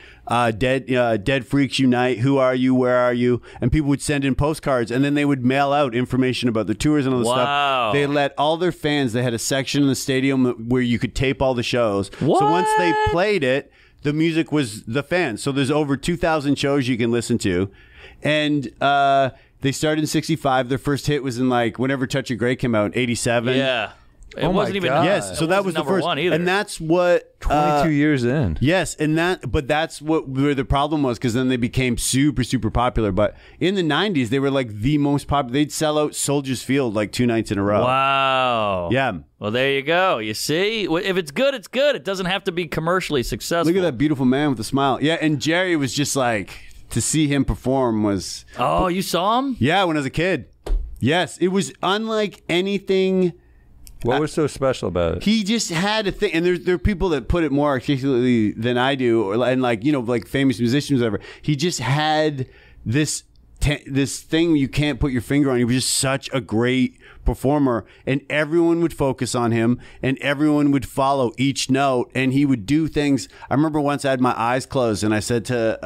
Dead Freaks Unite, who are you, where are you? And people would send in postcards, and then they would mail out information about the tours and all this stuff. They let all their fans, they had a section in the stadium where you could tape all the shows. What? So once they played it, the music was the fans. So there's over 2,000 shows you can listen to. And they started in '65. Their first hit was in like, whenever Touch of Grey came out, 87. Yeah. It wasn't even yes. So that was the first one, and that's what 22 years in. Yes, and that's where the problem was, because then they became super, super popular. But in the '90s, they were like the most popular. They'd sell out Soldier's Field like 2 nights in a row. Wow. Yeah. Well, there you go. You see, if it's good, it's good. It doesn't have to be commercially successful. Look at that beautiful man with a smile. Yeah, and Jerry was just like, to see him perform was. Oh, you saw him? Yeah, when I was a kid. Yes, it was unlike anything. What was so special about it? He just had a thing, and there are people that put it more articulately than I do, and like, you know, like famous musicians, whatever. He just had this thing you can't put your finger on. He was just such a great performer, and everyone would focus on him, and everyone would follow each note, and he would do things. I remember once I had my eyes closed, and I said to,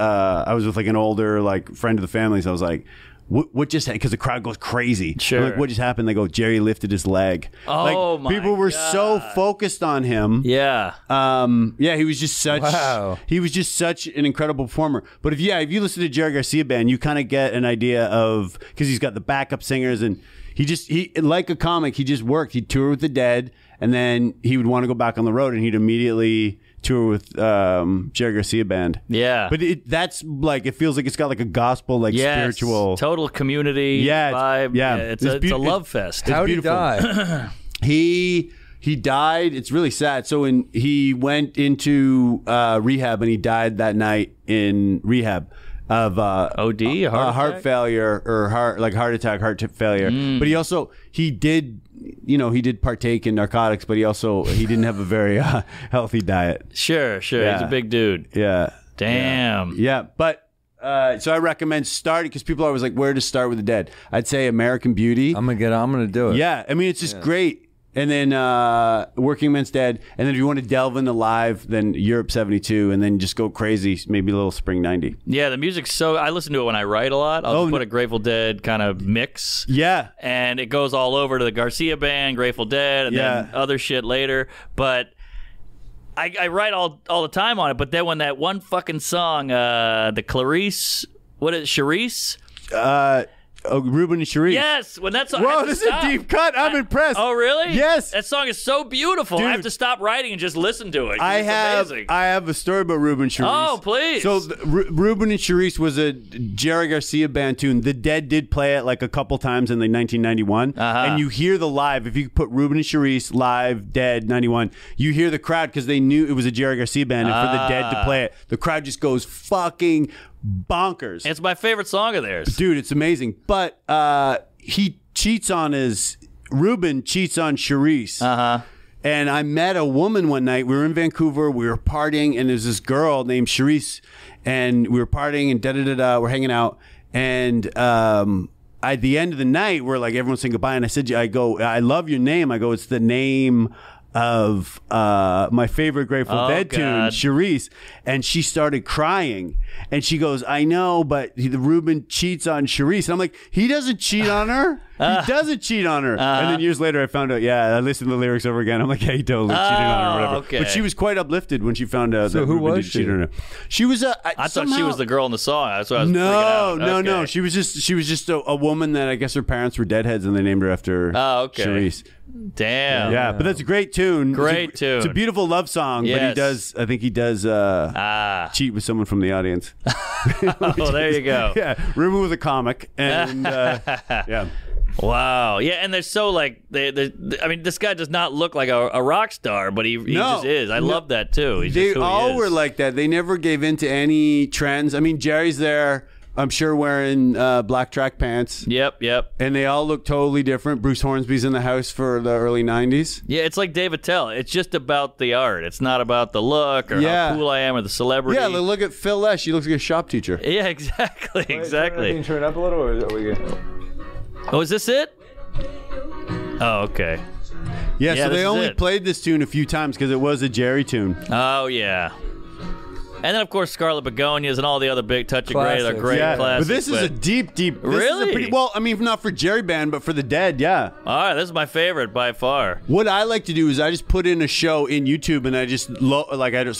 I was with like an older like friend of the family, so I was like, what just happened? Because the crowd goes crazy. Sure. Like, what just happened? They go, Jerry lifted his leg. Oh, like, my people were so focused on him. Yeah. Yeah, he was just such... Wow. He was just such an incredible performer. But if you listen to Jerry Garcia Band, you kind of get an idea of... Because he's got the backup singers, and he like a comic, he just worked. He'd tour with the Dead, and then he would want to go back on the road, and he'd immediately... tour with Jerry Garcia Band. Yeah. But that's like, it feels like it's got like a gospel, like spiritual. Total community vibe. Yeah. It's a love fest. How did he die? He died. It's really sad. So he went into rehab, and he died that night in rehab of OD, heart failure, or heart attack, heart failure. Mm. But he did partake in narcotics, but he didn't have a very healthy diet. Sure. Yeah. He's a big dude. Yeah. Damn. Yeah. But so I recommend starting, because people are always like, where to start with the Dead? I'd say American Beauty. I'm gonna do it. Yeah. I mean, it's just great. And then Working Man's Dead. And then if you want to delve into live, then Europe 72. And then just go crazy, maybe a little Spring 90. Yeah, the music's so... I listen to it when I write a lot. I'll put a Grateful Dead kind of mix. Yeah. And it goes all over to the Garcia Band, Grateful Dead, and then other shit later. But... I write all the time on it. But then when that one fucking song, the Clarice... What is it? Cherisse? Oh, Ruben and Cherisse. Yes, when that song. Whoa, this is a deep cut. I'm impressed. Oh, really? Yes. That song is so beautiful. Dude, I have to stop writing and just listen to it. Amazing. I have a story about Ruben and Cherisse. Oh, please. So Ruben and Cherisse was a Jerry Garcia Band tune. The Dead did play it like a couple times in the 1991, and you hear the live. If you put Ruben and Cherisse live Dead 91, you hear the crowd, because they knew it was a Jerry Garcia Band, and for the Dead to play it, the crowd just goes fucking bonkers. It's my favorite song of theirs, dude. It's amazing. But Ruben cheats on Cherisse, And I met a woman one night. We were in Vancouver. We were partying, and there's this girl named Cherisse, and we were partying and we're hanging out. And at the end of the night, we're like, everyone's saying goodbye. And I said, I go, I love your name. I go, it's the name of my favorite Grateful Dead tune, Cherisse. And she started crying. And she goes, I know, but Ruben cheats on Cherisse. And I'm like, he doesn't cheat on her. He doesn't cheat on her. And then years later, I found out, yeah, I listened to the lyrics over again. I'm like, hey, he totally cheated on her or whatever. Okay. But she was quite uplifted when she found out that Ruben didn't cheat on her. She was a... I thought she was the girl in the song. That's what I was freaking out. No. She was just a woman that I guess her parents were deadheads and they named her after Cherisse. Damn. Yeah, but that's a great tune. Great tune. It's a beautiful love song, but he does... I think he does cheat with someone from the audience. There you go. Yeah, Ruben was a comic. And yeah. Wow. Yeah, and they're so like, I mean, this guy does not look like a rock star, but he just is. I love that too. He's just who he is. They all were like that. They never gave in to any trends. I mean, Jerry's there, I'm sure, wearing black track pants. Yep. And they all look totally different. Bruce Hornsby's in the house for the early 90s. Yeah, it's like Dave Attell. It's just about the art. It's not about the look or how cool I am or the celebrity. Yeah, look at Phil Lesh. He looks like a shop teacher. Yeah, exactly. Wait, can you turn it up a little, or are we good? Oh, is this it? Oh, okay. Yeah, so they only played this tune a few times because it was a Jerry tune. Oh, yeah. And then, of course, Scarlet Begonias and all the other big Touch of Grey are great classics. But this is a deep... Really? Is a pretty, well, I mean, not for Jerry Band, but for the Dead, yeah. All right, this is my favorite by far. What I like to do is I just put in a show in YouTube, and I just, so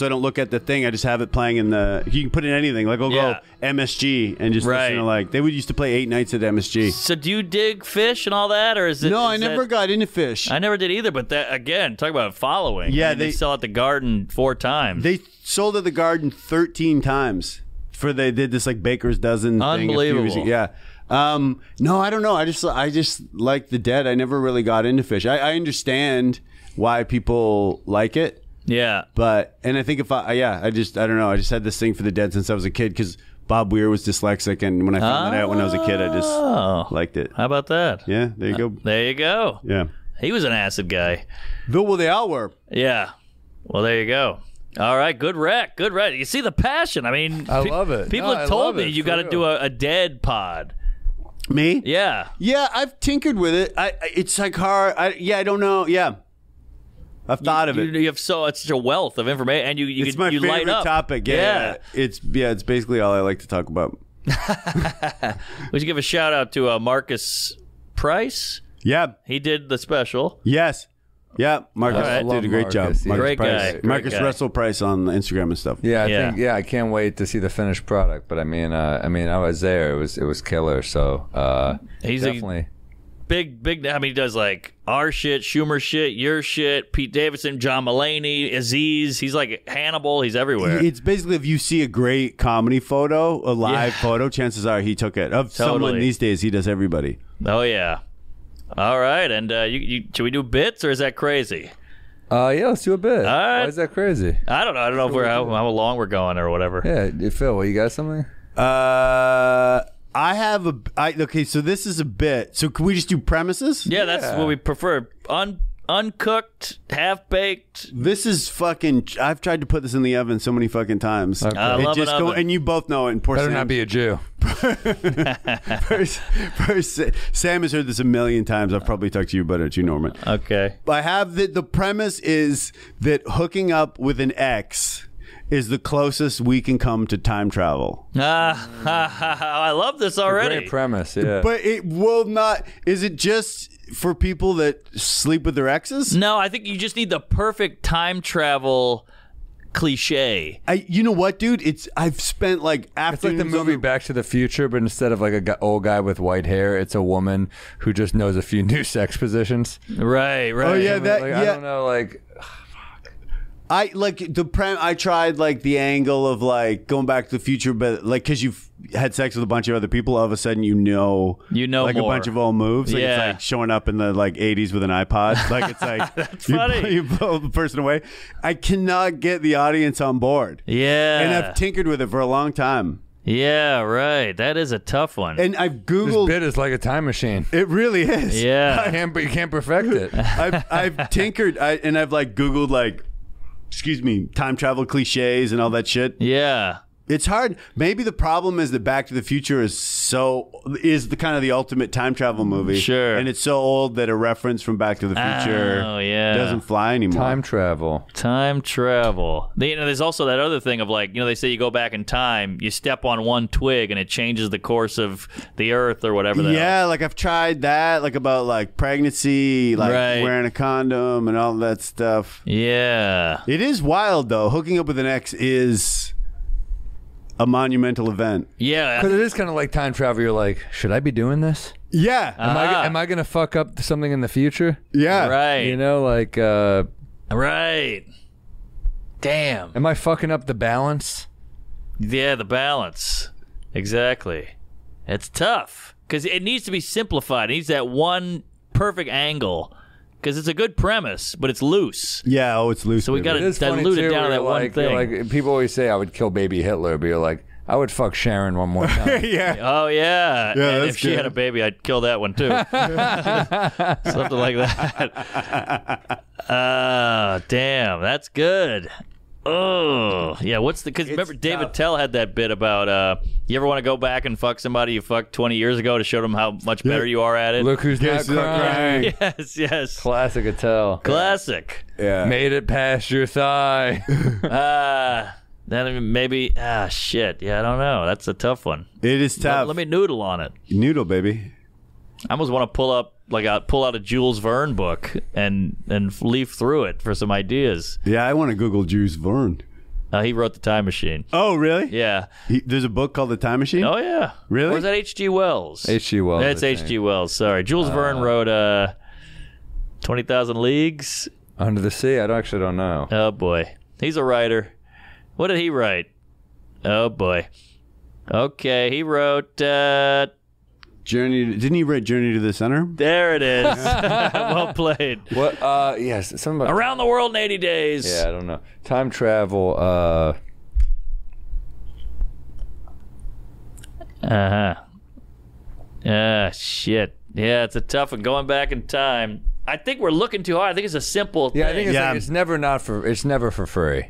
I don't look at the thing, I just have it playing in the... You can put in anything. Like, I'll go MSG and just listen to, like... They would used to play 8 nights at MSG. So do you dig Phish and all that, or is it... No, I never got into Phish. I never did either, but that, again, talk about following. Yeah, I mean, they sell at the Garden 4 times. They sold at the Garden 13 times. They did this like baker's dozen thing. Unbelievable. Yeah. No, I don't know. I just like the Dead. I never really got into Phish. I understand why people like it. Yeah. But I think if I don't know. I just had this thing for the Dead since I was a kid because Bob Weir was dyslexic, and when I found that out when I was a kid, I just liked it. How about that? Yeah. There you go. There you go. Yeah. He was an acid guy. Well, they all were. Yeah. Well, there you go. All right, good rec. You see the passion. I mean, I love it. People have told me you got to do a Dead pod. Me? Yeah. Yeah, I've tinkered with it. It's like hard. I don't know. Yeah, I've thought of it. You have it's such a wealth of information, and you it's my favorite topic. Yeah. It's basically all I like to talk about. We should give a shout out to Marcus Price. Yeah, he did the special. Yes. Yeah, Marcus did a great job. Great guy. Marcus Russell Price on Instagram and stuff. Yeah, I can't wait to see the finished product. But I mean, I was there. It was killer. So he's definitely big. I mean, he does like our shit, Schumer shit, your shit, Pete Davidson, John Mulaney, Aziz. He's like Hannibal. He's everywhere. It's basically if you see a great comedy photo, a live photo, chances are he took it. Of someone these days, he does everybody. Oh yeah. All right, and should we do bits, or is that crazy? Yeah, let's do a bit. All right. Why is that crazy? I don't know if how long we're going or whatever. Yeah, Phil, you got something? I have a... okay, so this is a bit. So can we just do premises? Yeah, that's what we prefer. Uncooked, half-baked. This is fucking... I've tried to put this in the oven so many fucking times. Okay. I love an oven. And you both know it. And poor Sam. Better not be a Jew. Sam has heard this a million times. I've probably talked to you about it, Norman. Okay. I have the premise is that hooking up with an ex is the closest we can come to time travel. I love this already. Great premise, yeah. But it will not... Is it just... for people that sleep with their exes? No, I think you just need the perfect time travel cliche. You know what, dude? I've spent like afternoons. It's like the movie Back to the Future, but instead of like an old guy with white hair, it's a woman who just knows a few new sex positions. Right. Oh yeah, I don't know, like. I tried like the angle of like going back to the future, but like because you've had sex with a bunch of other people, all of a sudden you know like more. A bunch of old moves. Like, yeah, it's like showing up in the like 80s with an iPod. Like it's like that's funny. You blow the person away. I cannot get the audience on board. Yeah, and I've tinkered with it for a long time. Yeah, right. That is a tough one. And I've Googled... This bit is like a time machine. It really is. Yeah. You can't perfect it. I've tinkered, and I've like Googled like, excuse me, time travel cliches and all that shit. Yeah. It's hard. Maybe the problem is that Back to the Future is the kind of the ultimate time travel movie. Sure. And it's so old that a reference from Back to the Future doesn't fly anymore. Time travel. Time travel. There's also that other thing of like, they say you go back in time, you step on one twig and it changes the course of the earth or whatever. Yeah, like I've tried that, like about like pregnancy, like wearing a condom and all that stuff. Yeah. It is wild though. Hooking up with an ex is... a monumental event. Yeah. Because it is kind of like time travel. You're like, should I be doing this? Yeah. Am I going to fuck up something in the future? Yeah. Right. You know, like... right. Damn. Am I fucking up the balance? Yeah, the balance. Exactly. It's tough. Because it needs to be simplified. It needs that one perfect angle. Because it's a good premise, but it's loose. Yeah, it's loose. So we got to dilute it down to that one thing. Like, people always say, I would kill baby Hitler, but you're like, I would fuck Sharon one more time. Yeah. Oh, yeah. And if she had a baby, I'd kill that one, too. Something like that. Damn, that's good. Oh, yeah, because remember David Tell had that bit about you ever want to go back and fuck somebody you fucked 20 years ago to show them how much better you are at it? Look who's not crying. Yes. Classic Attell. Classic. Yeah. Made it past your thigh. Then maybe, shit. Yeah, I don't know. That's a tough one. It is tough. Let me noodle on it. Noodle, baby. I almost want to pull out a Jules Verne book and leaf through it for some ideas. Yeah, I want to Google Jules Verne. He wrote The Time Machine. Oh, really? Yeah. There's a book called The Time Machine? Oh, yeah. Really? Or is that H.G. Wells? H.G. Wells. That's H.G. Wells, sorry. Jules Verne wrote 20,000 Leagues. Under the Sea? I actually don't know. Oh, boy. He's a writer. What did he write? Oh, boy. Okay, he wrote... didn't he write Journey to the Center? There it is. Well played. What? Yes, something about Around the World in 80 Days. Yeah, I don't know. Time travel. Shit. Yeah, it's a tough one. Going back in time. I think we're looking too hard. I think it's a simple thing. Yeah, I think it's, like, it's never for free.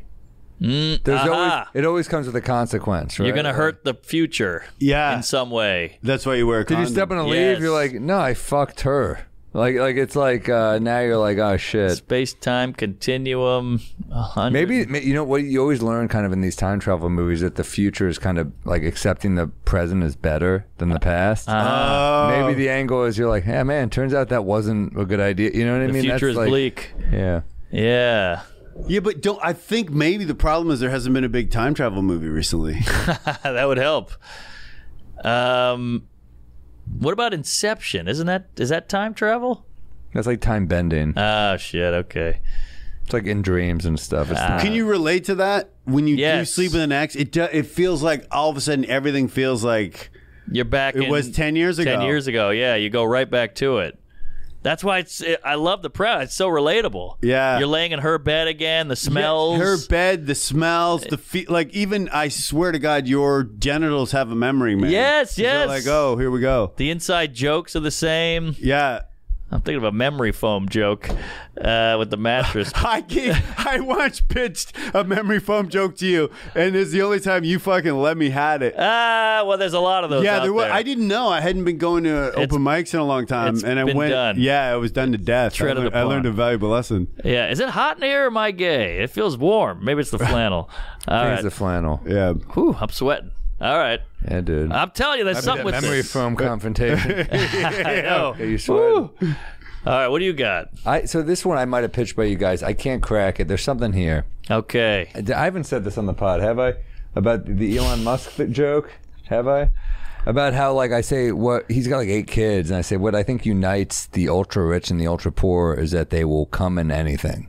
There's always, it always comes with a consequence, right? You're going to hurt the future in some way. That's why you wear a condom. Did you step on a leaf? You're like, no, I fucked her. Like it's like, now you're like, oh, shit. Space-time continuum. 100. Maybe, you know, what you always learn kind of in these time travel movies that the future is kind of like accepting the present is better than the past. Maybe the angle is you're like, hey, man, turns out that wasn't a good idea. You know what I mean? The future is bleak. Yeah. Yeah. Yeah, but I think maybe the problem is there hasn't been a big time travel movie recently. That would help. What about Inception? Is that time travel? That's like time bending. Oh shit, okay. It's like in dreams and stuff. It's can you relate to that? When you do sleep with an ex, it feels like all of a sudden everything feels like you're back. It was 10 years ago. 10 years ago, yeah. You go right back to it. That's why I love the premise. It's so relatable. Yeah. You're laying in her bed again, the smells. Yeah, her bed, the smells, the feet. Like, even, I swear to God, your genitals have a memory, man. Yes, yes. Like, oh, here we go. The inside jokes are the same. Yeah. I'm thinking of a memory foam joke with the mattress. I once pitched a memory foam joke to you, and it's the only time you fucking let me had it. Well, there's a lot of those. Yeah, there was. I didn't know. I hadn't been going to open mics in a long time, and I went. Done. Yeah, it was done to death. I learned a valuable lesson. Yeah, is it hot in here? Or am I gay? It feels warm. Maybe it's the flannel. It's the flannel. Yeah. Whew, I'm sweating. All right. Yeah, dude. I'm telling you, there's something with memory foam confrontation. I know. Yeah, you sweating. All right, what do you got? So this one I might have pitched by you guys. I can't crack it. There's something here. Okay. I haven't said this on the pod, have I? About the Elon Musk joke, have I? About how, like, I say he's got like 8 kids, and I say what I think unites the ultra rich and the ultra poor is that they will come in anything.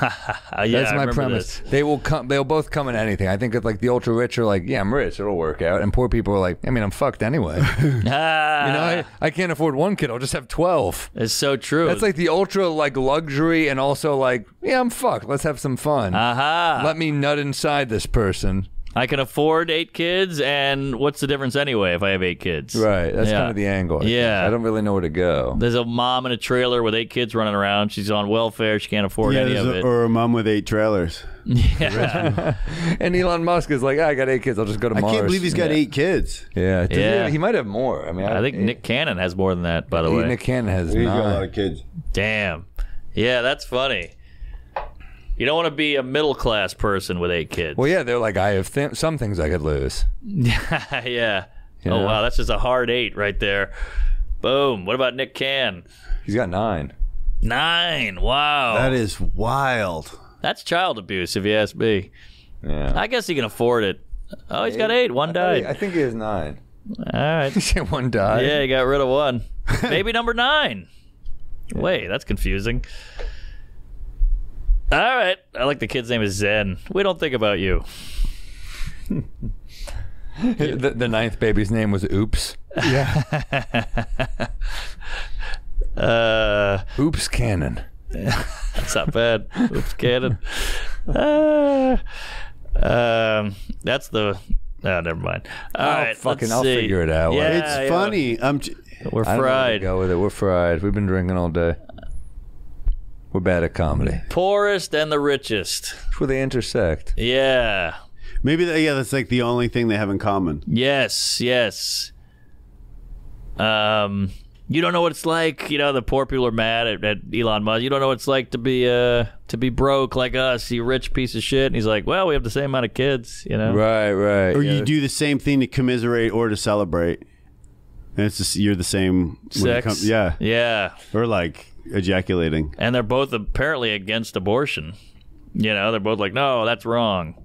That's my premise. This. They'll both come in anything. I think it's like the ultra rich are like, yeah, I'm rich, it'll work out, and poor people are like, I mean, I'm fucked anyway. You know, I can't afford 1 kid. I'll just have 12. It's so true. That's like the ultra like luxury, and also like, yeah, I'm fucked. Let's have some fun. Let me nut inside this person. I can afford 8 kids, and what's the difference anyway if I have 8 kids? Right, that's kind of the angle. I don't really know where to go. There's a mom in a trailer with 8 kids running around. She's on welfare. She can't afford any of it. Or a mom with 8 trailers. Yeah. And Elon Musk is like, I got 8 kids. I'll just go to Mars. I can't believe he's got 8 kids. Yeah. He might have more. I mean, I think Nick Cannon has more than that, by the way. Nick Cannon has 9. He's got a lot of kids. Damn. Yeah, that's funny. You don't want to be a middle-class person with 8 kids. Well, yeah, they're like, I have some things I could lose. Yeah. You know? Oh, wow, that's just a hard 8 right there. Boom. What about Nick Cann? He's got 9. 9. Wow. That is wild. That's child abuse, if you ask me. Yeah. I guess he can afford it. Oh, he's got 8. 1 died. I think he has 9. All right. He said 1 died. Yeah, he got rid of 1. Maybe number 9. Yeah. Wait, that's confusing. All right. I like the kid's name is Zen. We don't think about you. The 9th baby's name was Oops. Yeah. Oops Cannon. That's not bad. Oops Cannon. That's the... Oh, never mind. All right. Fucking, I'll figure it out. Yeah, it's funny. We're fried. I don't know where to go with it. We're fried. We've been drinking all day. We're bad at comedy. Poorest and the richest. That's where they intersect. Yeah. Maybe that's like the only thing they have in common. Yes, yes. You don't know what it's like. You know, the poor people are mad at Elon Musk. You don't know what it's like to be broke like us, you rich piece of shit. And he's like, well, we have the same amount of kids, you know. Right, right. Or you do the same thing to commiserate or to celebrate. And it's just, you're the same. Sex. Yeah. Yeah. Or like... ejaculating. And they're both apparently against abortion. You know, they're both like, no, that's wrong.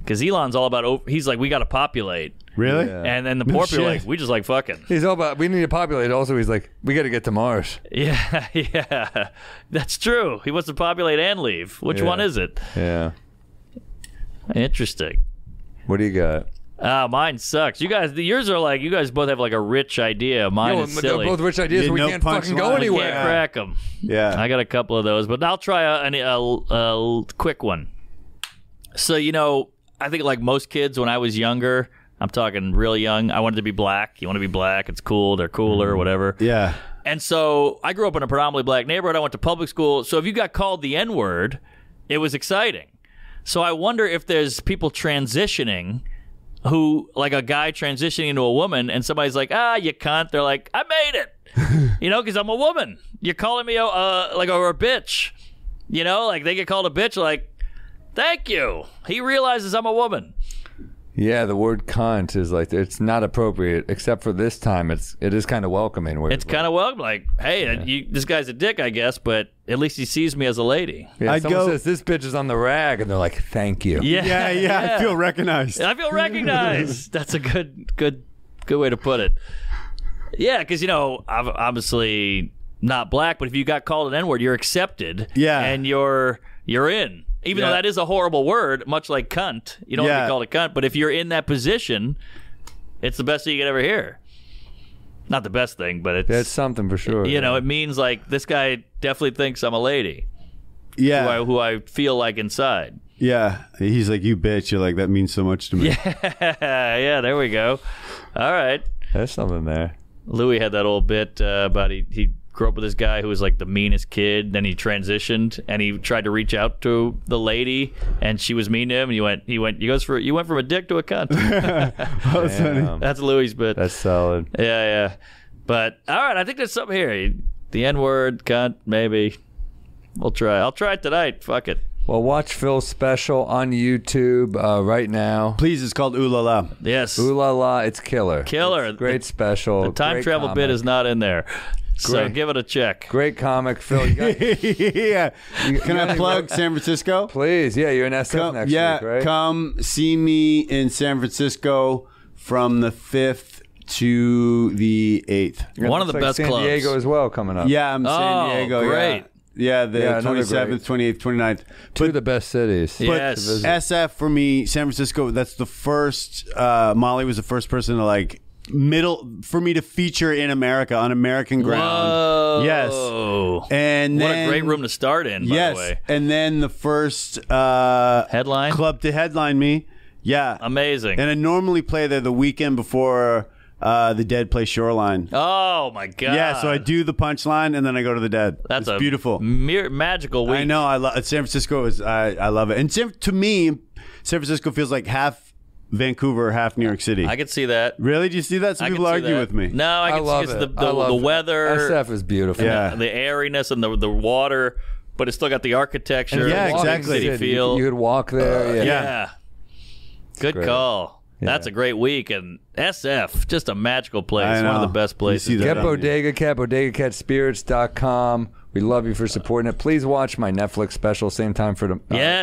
Because Elon's all about, he's like, we got to populate. Really? Yeah. And then the poor people are like, we just like fucking. He's all about, we need to populate. Also, he's like, we got to get to Mars. Yeah, yeah. That's true. He wants to populate and leave. Which one is it? Yeah. Interesting. What do you got? Mine sucks. You guys, yours are like, you guys both have like a rich idea. Mine is silly. They're both rich ideas, but we can't fucking go anywhere. We can't crack them. Yeah. I got a couple of those, but I'll try a quick one. So, you know, I think like most kids when I was younger, I'm talking really young, I wanted to be black. You want to be black, it's cool, they're cooler, whatever. Yeah. And so I grew up in a predominantly black neighborhood. I went to public school. So if you got called the N-word, it was exciting. So I wonder if there's people transitioning... who, like a guy transitioning into a woman and somebody's like, ah, you cunt. They're like, I made it, you know, because I'm a woman. You're calling me a bitch, you know, like they get called a bitch, like, thank you. He realizes I'm a woman. Yeah, the word cunt is like, it's not appropriate, except for this time it is kind of welcoming. It's kind of welcome, like, hey, this guy's a dick, I guess, but at least he sees me as a lady. Yeah, someone says, this bitch is on the rag, and they're like, thank you. Yeah, yeah, yeah, yeah. I feel recognized. I feel recognized. That's a good way to put it. Yeah, because, you know, I'm obviously not black, but if you got called an N-word, you're accepted. Yeah. And you're in. Even though that is a horrible word, much like cunt. You don't want to be called a cunt, but if you're in that position, it's the best thing you could ever hear. Not the best thing, but it's something for sure. You know, it means like this guy definitely thinks I'm a lady. Yeah. Who I feel like inside. Yeah. He's like, you bitch. You're like, that means so much to me. Yeah. Yeah, there we go. All right. There's something there. Louis had that old bit about he grew up with this guy who was like the meanest kid, then he transitioned and he tried to reach out to the lady and she was mean to him and you went from a dick to a cunt. That's Louis' bit. That's solid. Yeah, yeah. But all right, I think there's something here. The N-word, cunt, maybe. We'll try. I'll try it tonight. Fuck it. Well, watch Phil's special on YouTube right now. Please, it's called Ooh La La. Yes. Ooh La La, it's killer. Killer. It's great special. The time travel bit is not in there. Great. So give it a check. Great comic, Phil. Yeah. Can I plug San Francisco? Please. Yeah, you're in SF next week, right? Come see me in San Francisco from the 5th to the 8th. One of the best clubs. San Diego as well coming up. Yeah, I'm in San Diego. Great. Yeah, the 27th, 28th, 29th. Two of the best cities. Yes. SF for me, San Francisco, that's the first. Molly was the first person to like... for me to feature in America on American ground. Whoa. Yes. And what a great room to start in, by the way. And then the first headline club to headline me Yeah. Amazing. And I normally play there the weekend before the Dead play Shoreline. Oh, my God. Yeah, so I do the Punchline, and then I go to the Dead. That's it's beautiful. Magical week. I know. I love San Francisco. I love it. And to me, San Francisco feels like half Vancouver, half New York City. I could see that. Really? Do you see that? Some people argue with me. No, I can see the weather. That stuff is beautiful. Yeah. The airiness and the water, but it's still got the architecture. Yeah, exactly. City feel. You could walk there. Yeah. Good call. Yeah. That's a great week, and SF, just a magical place, one of the best places. You see that get Bodega Cat, BodegaCatSpirits.com. We love you for supporting it. Please watch my Netflix special, same time for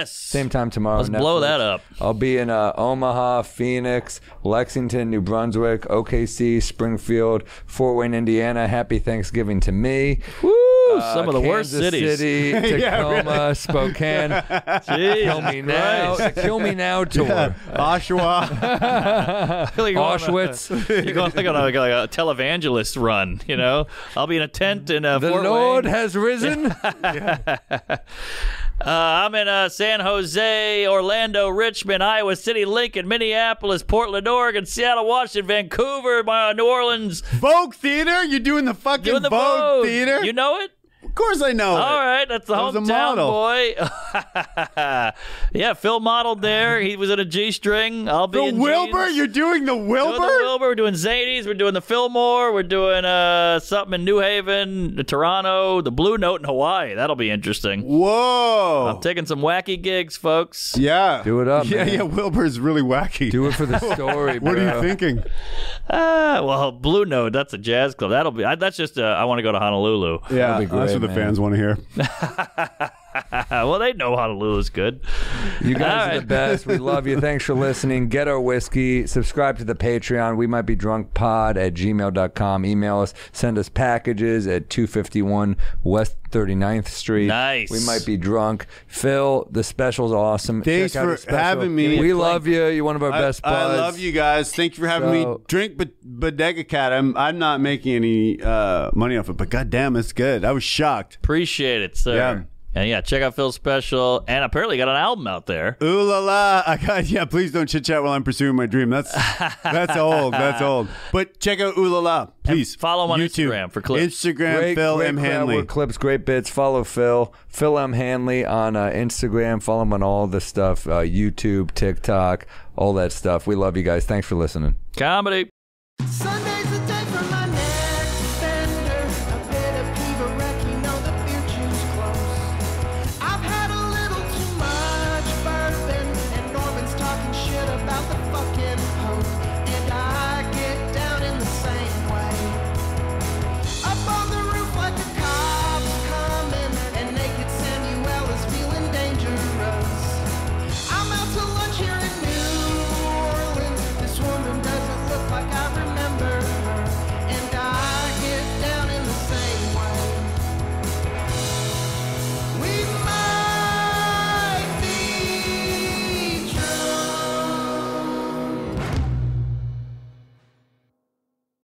same time tomorrow. Let's blow that up. I'll be in Omaha, Phoenix, Lexington, New Brunswick, OKC, Springfield, Fort Wayne, Indiana. Happy Thanksgiving to me. Woo! Some of the Kansas worst cities. City, Tacoma, Spokane. Jeez, Kill Me Now. The Kill Me Now tour. Yeah. Oshawa. Like Auschwitz. You're going like on a televangelist run, you know? I'll be in a tent in Fort Wayne. The Lord has risen. I'm in San Jose, Orlando, Richmond, Iowa City, Lincoln, Minneapolis, Portland, Oregon, Seattle, Washington, Vancouver, New Orleans. Vogue Theater? You're doing the fucking Vogue Theater? You know it? Of course I know. All right, that's the hometown boy. Yeah, Phil modeled there. He was in a G-string. I'll be in Wilbur. Jeans. You're doing the Wilbur. Doing the Wilbur. We're doing Zanies. We're doing the Fillmore. We're doing something in New Haven, Toronto, the Blue Note in Hawaii. That'll be interesting. Whoa! I'm taking some wacky gigs, folks. Yeah, do it up. Yeah, man. Wilbur's really wacky. Do it for the story. What are you thinking? Well, Blue Note. That's a jazz club. That'll be. That's just. I want to go to Honolulu. Yeah, that'll be great. That's what the fans want to hear. Well, they know Honolulu's good. You guys are the best. We love you. Thanks for listening. Get our whiskey. Subscribe to the Patreon. We might be drunkpod at gmail.com. Email us. Send us packages at 251 West 39th Street. Nice. We might be drunk. Phil, the special's awesome. Thanks for having me. We love you. You're one of our best buds. I love you guys. Thank you for having me. Drink Bodega Cat. I'm not making any money off it, but goddamn, it's good. I was shocked. Appreciate it, sir. Yeah. And yeah, check out Phil's special, and apparently got an album out there. Ooh la la! Yeah, please don't chit chat while I'm pursuing my dream. That's old. That's old. But check out Ooh la la. Please and follow him on YouTube. Instagram for clips. Instagram Phil M Hanley. Clips, great bits. Follow Phil M Hanley on Instagram. Follow him on all the stuff. YouTube, TikTok, all that stuff. We love you guys. Thanks for listening. Comedy. Sundays.